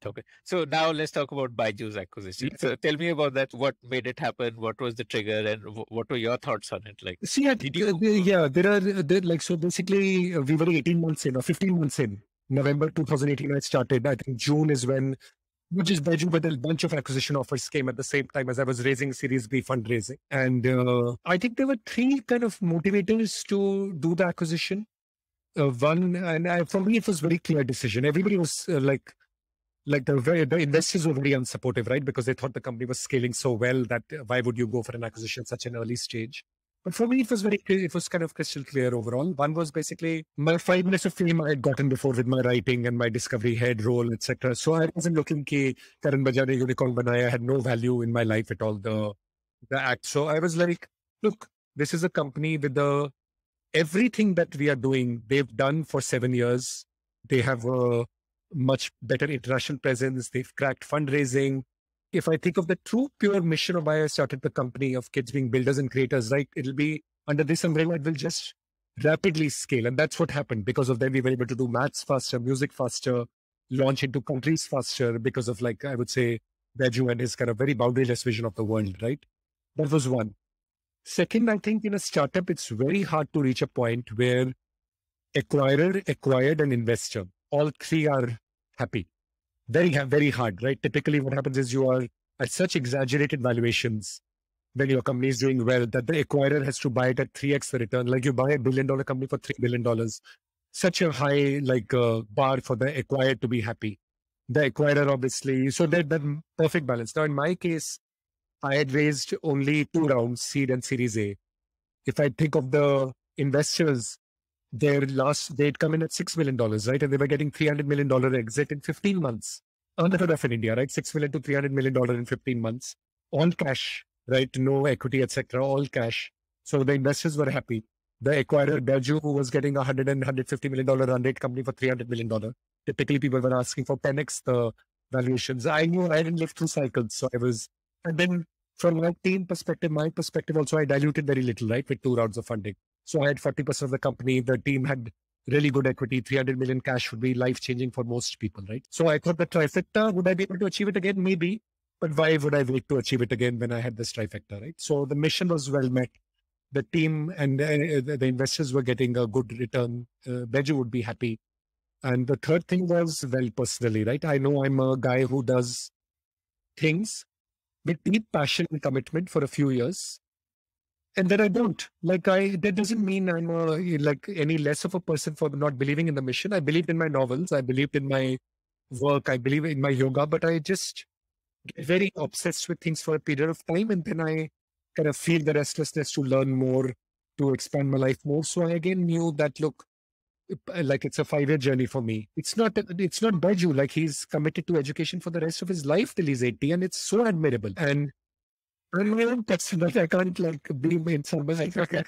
Okay. So now let's talk about Byju's acquisition. Yeah. So tell me about that. What made it happen? What was the trigger and what were your thoughts on it? Like, see, I, did you... yeah, there are there, like, so basically we were eighteen months in or fifteen months in. November two thousand eighteen, I started. I think June is when, which is Byju, but a bunch of acquisition offers came at the same time as I was raising Series B fundraising. And uh, I think there were three kind of motivators to do the acquisition. Uh, one, and I, for me, it was a very clear decision. Everybody was uh, like, like the, very, the investors were very unsupportive, right? Because they thought the company was scaling so well that uh, why would you go for an acquisition at such an early stage? But for me, it was very clear. It was kind of crystal clear overall. One was basically my five minutes of fame I had gotten before with my writing and my Discovery head role, et cetera. So I wasn't looking ki Karan Bajaj ne unicorn banaya, had no value in my life at all, the, the act. So I was like, look, this is a company with the, everything that we are doing, they've done for seven years. They have a much better international presence. They've cracked fundraising. If I think of the true pure mission of why I started the company, of kids being builders and creators, right? It'll be under this umbrella, it will just rapidly scale. And that's what happened. Because of them, we were able to do maths faster, music faster, launch into countries faster because of, like, I would say, Byju and his kind of very boundaryless vision of the world, right? That was one. Second, I think in a startup, it's very hard to reach a point where acquirer, acquired, and investor, all three are happy. Very, very hard, right? Typically what happens is you are at such exaggerated valuations when your company is doing well that the acquirer has to buy it at three X the return. Like you buy a billion dollar company for three billion dollars. Such a high like uh, bar for the acquired to be happy. The acquirer, obviously. So that, that perfect balance. Now, in my case, I had raised only two rounds, seed and series A. If I think of the investors, their last, they'd come in at six million dollars, right? And they were getting three hundred million dollars exit in fifteen months. Unheard of in India, right? six million to three hundred million dollars in fifteen months. All cash, right? No equity, et cetera. All cash. So the investors were happy. The acquirer, Byju, who was getting a one hundred and one hundred fifty million dollars run rate company for three hundred million dollars. Typically people were asking for ten X the valuations. I knew I didn't live through cycles. So I was, and then from my team perspective, my perspective also, I diluted very little, right? With two rounds of funding. So I had forty percent of the company. The team had really good equity. three hundred million cash would be life-changing for most people, right? So I thought the trifecta, would I be able to achieve it again? Maybe. But why would I wait to achieve it again when I had this trifecta, right? So the mission was well met. The team and uh, the investors were getting a good return. Uh, Byju would be happy. And the third thing was, well, personally, right? I know I'm a guy who does things with deep passion and commitment for a few years. And then I don't like I, that doesn't mean I'm a, like any less of a person for not believing in the mission. I believed in my novels. I believed in my work. I believe in my yoga, but I just get very obsessed with things for a period of time. And then I kind of feel the restlessness to learn more, to expand my life more. So I again knew that, look, like it's a five year journey for me. It's not, it's not Byju. Like he's committed to education for the rest of his life till he's eighty. And it's so admirable. And I'm my own personal, I can't like be in somewhere like, okay,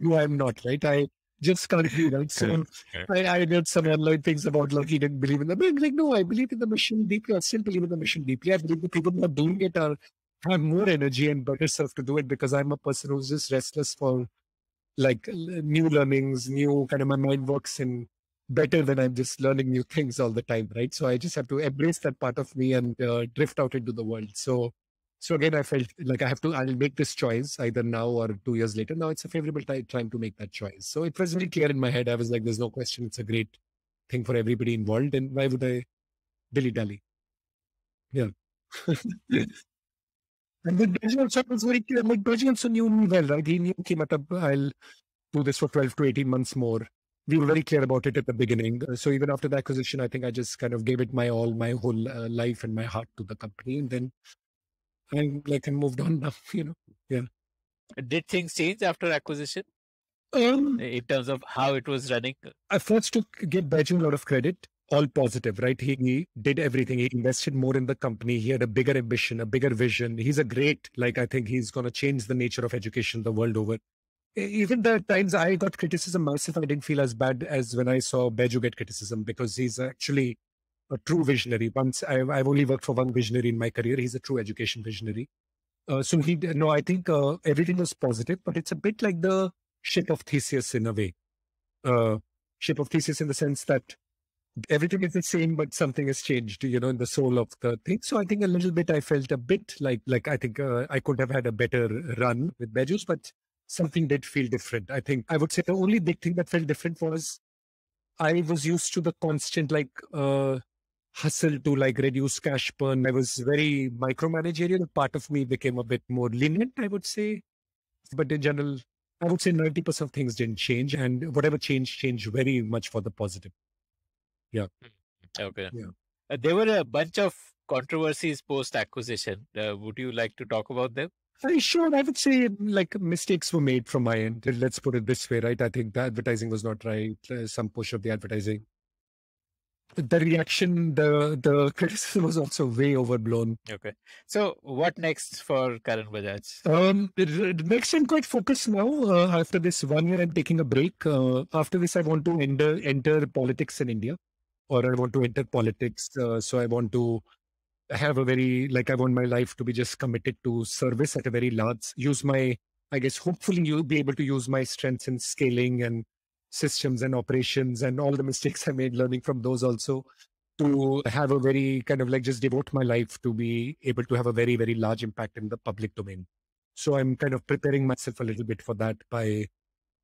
no, I'm not, right? I just can't be right. So I, I heard some online things about like, he didn't believe in the mission. Like, no, I believe in the mission deeply. I still believe in the mission deeply. I believe the people who are doing it are, have more energy and better self to do it because I'm a person who's just restless for like new learnings, new kind of my mind works in better than I'm just learning new things all the time, right? So I just have to embrace that part of me and uh, drift out into the world. So So again, I felt like I have to, I'll make this choice either now or two years later. Now it's a favorable time to make that choice. So it was really clear in my head. I was like, there's no question. It's a great thing for everybody involved. And why would I dilly-dally? Yeah. And then Byju also was very clear. Like Byju also knew me well, right? He knew, okay, I'll do this for twelve to eighteen months more. We were very clear about it at the beginning. So even after the acquisition, I think I just kind of gave it my all, my whole uh, life and my heart to the company. And then And like I moved on now, you know. Yeah. Did things change after acquisition? Um, in terms of how it was running? I first took give Byju a lot of credit, all positive, right? He, he did everything. He invested more in the company. He had a bigger ambition, a bigger vision. He's a great, like I think he's gonna change the nature of education the world over. Even the times I got criticism myself, I didn't feel as bad as when I saw Byju get criticism because he's actually a true visionary. Once I've, I've only worked for one visionary in my career. He's a true education visionary. Uh, so he, no, I think uh, everything was positive, but it's a bit like the ship of Theseus in a way. Uh, ship of Theseus in the sense that everything is the same, but something has changed, you know, in the soul of the thing. So I think a little bit, I felt a bit like, like I think uh, I could have had a better run with Byju's, but something did feel different. I think I would say the only big thing that felt different was I was used to the constant, like, uh, hustle to like reduce cash burn. I was very micromanagerial. Part of me became a bit more lenient, I would say. But in general, I would say ninety percent of things didn't change, and whatever changed, changed very much for the positive. Yeah. Okay. Yeah. Uh, there were a bunch of controversies post-acquisition. Uh, would you like to talk about them? I sure. I would say like mistakes were made from my end. Let's put it this way, right? I think the advertising was not right. Uh, some push of the advertising. The reaction, the the criticism was also way overblown. Okay. So what next for Karan Bajaj? Um, next, I'm quite focused now. Uh, after this one year, I'm taking a break. Uh, after this, I want to enter, enter politics in India or I want to enter politics. Uh, so I want to have a very, like, I want my life to be just committed to service at a very large, use my, I guess, hopefully you'll be able to use my strengths in scaling and systems and operations and all the mistakes I made, learning from those also, to have a very kind of like just devote my life to be able to have a very, very large impact in the public domain. So I'm kind of preparing myself a little bit for that by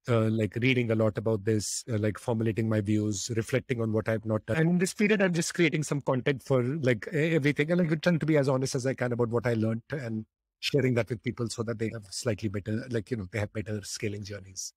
uh, like reading a lot about this, uh, like formulating my views, reflecting on what I've not done. And in this period, I'm just creating some content for like everything. And I'm trying to be as honest as I can about what I learned and sharing that with people so that they have slightly better, like, you know, they have better scaling journeys.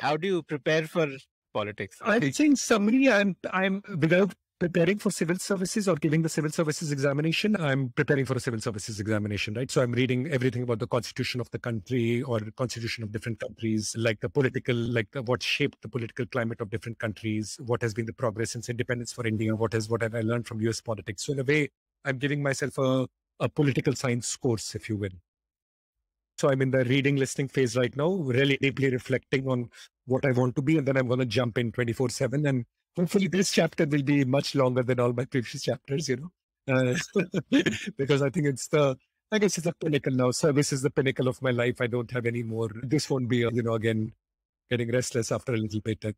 How do you prepare for politics? I think summary, I'm, I'm without preparing for civil services or giving the civil services examination. I'm preparing for a civil services examination, right? So I'm reading everything about the constitution of the country or constitution of different countries, like the political, like the, what shaped the political climate of different countries, what has been the progress since independence for India, what has, what have I learned from U S politics. So in a way, I'm giving myself a, a political science course, if you will. So I'm in the reading, listening phase right now, really deeply reflecting on what I want to be. And then I'm going to jump in twenty-four seven. And hopefully this chapter will be much longer than all my previous chapters, you know, uh, because I think it's the, I guess it's a pinnacle now. Service is the pinnacle of my life. I don't have any more. This won't be, you know, again, getting restless after a little bit. And,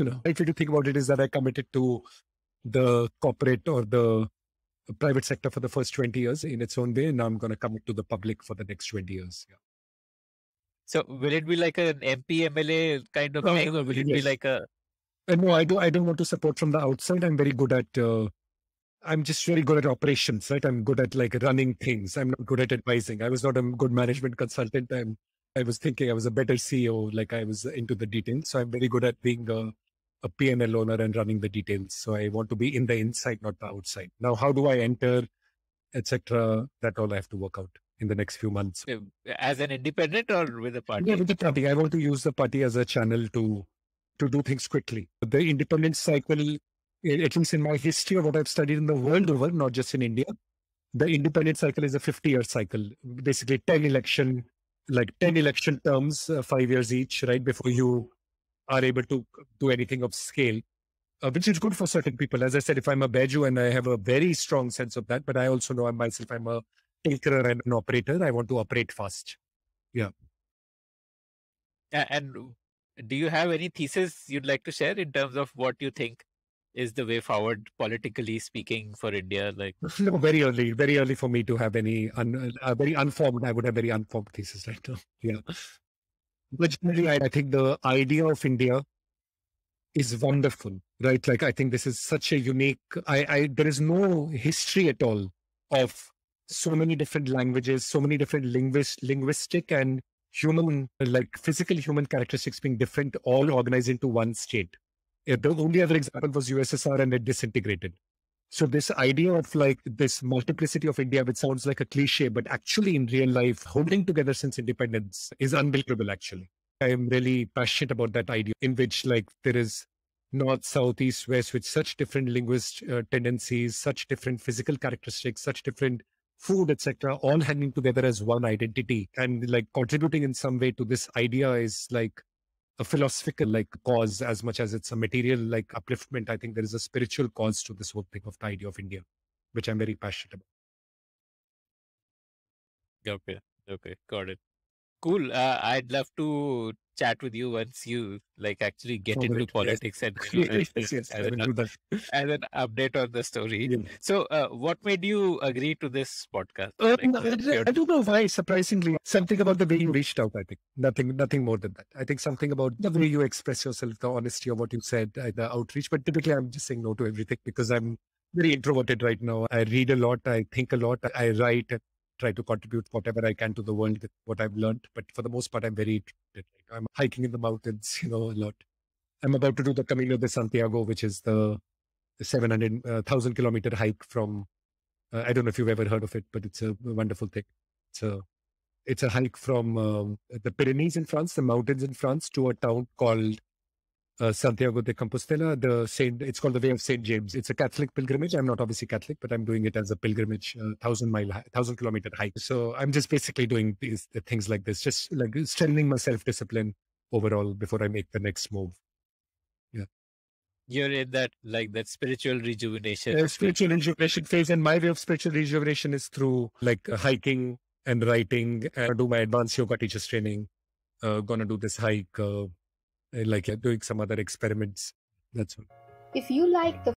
you know, if you think about it, is that I committed to the corporate or the private sector for the first twenty years in its own way. And now I'm going to commit to the public for the next twenty years. Yeah. So will it be like an M P M L A kind of uh, thing, or will it yes. be like a... Uh, no, I, do, I don't want to support from the outside. I'm very good at, uh, I'm just very good at operations, right? I'm good at like running things. I'm not good at advising. I was not a good management consultant. I'm, I was thinking I was a better C E O, like I was into the details. So I'm very good at being a, a P and L owner and running the details. So I want to be in the inside, not the outside. Now, how do I enter, et cetera? That all I have to work out in the next few months. As an independent or with a party? Yeah, with the party. I want to use the party as a channel to to do things quickly. The independence cycle, at least in my history of what I've studied in the world over, not just in India, the independence cycle is a fifty year cycle, basically ten election, like ten election terms, uh, five years each, right? Before you are able to do anything of scale, uh, which is good for certain people. As I said, if I'm a Byju, and I have a very strong sense of that, but I also know I'm myself, I'm a tinkerer and an operator. I want to operate fast. Yeah. And do you have any thesis you'd like to share in terms of what you think is the way forward, politically speaking, for India? Like, no, very early, very early for me to have any un, uh, very unformed. I would have very unformed thesis right now. Yeah, but generally, I, I think the idea of India is wonderful, right? Like, I think this is such a unique. I, I there is no history at all of so many different languages, so many different linguist, linguistic and human, like physical human characteristics being different, all organized into one state. The only other example was U S S R, and it disintegrated. So this idea of like this multiplicity of India, which sounds like a cliche, but actually in real life, holding together since independence is unbelievable, actually. I am really passionate about that idea in which like there is north, south, east, west, with such different linguist uh, tendencies, such different physical characteristics, such different food, et cetera, all hanging together as one identity, and like contributing in some way to this idea is like a philosophical like cause as much as it's a material like upliftment. I think there is a spiritual cause to this whole thing of the idea of India, which I'm very passionate about. Okay, okay, got it. Cool. Uh, I'd love to chat with you once you like actually get oh, into right. politics yes. and you know, yes, yes, as, an, as an update on the story. Yeah. So uh, what made you agree to this podcast? Uh, like, no, I, I don't know why, surprisingly, something about the way you reached out, I think. Nothing, nothing more than that. I think something about the way you express yourself, the honesty of what you said, the outreach, but typically I'm just saying no to everything because I'm very introverted right now. I read a lot, I think a lot, I write, try to contribute whatever I can to the world with what I've learned. But for the most part, I'm very interested. Right? I'm hiking in the mountains, you know, a lot. I'm about to do the Camino de Santiago, which is the, the seven hundred thousand uh, kilometer hike from, uh, I don't know if you've ever heard of it, but it's a wonderful thing. It's a, it's a hike from um, the Pyrenees in France, the mountains in France, to a town called uh, Santiago de Compostela. The Saint, it's called the Way of Saint James. It's a Catholic pilgrimage. I'm not obviously Catholic, but I'm doing it as a pilgrimage, a thousand mile, thousand kilometer hike. So I'm just basically doing these things like this, just like strengthening my self-discipline overall before I make the next move. Yeah. you're in that, like that spiritual rejuvenation. Uh, spiritual rejuvenation phase. And my way of spiritual rejuvenation is through like hiking and writing. And I do my advanced yoga teachers training. Uh, gonna do this hike, uh, like uh, doing some other experiments. That's all. If you like the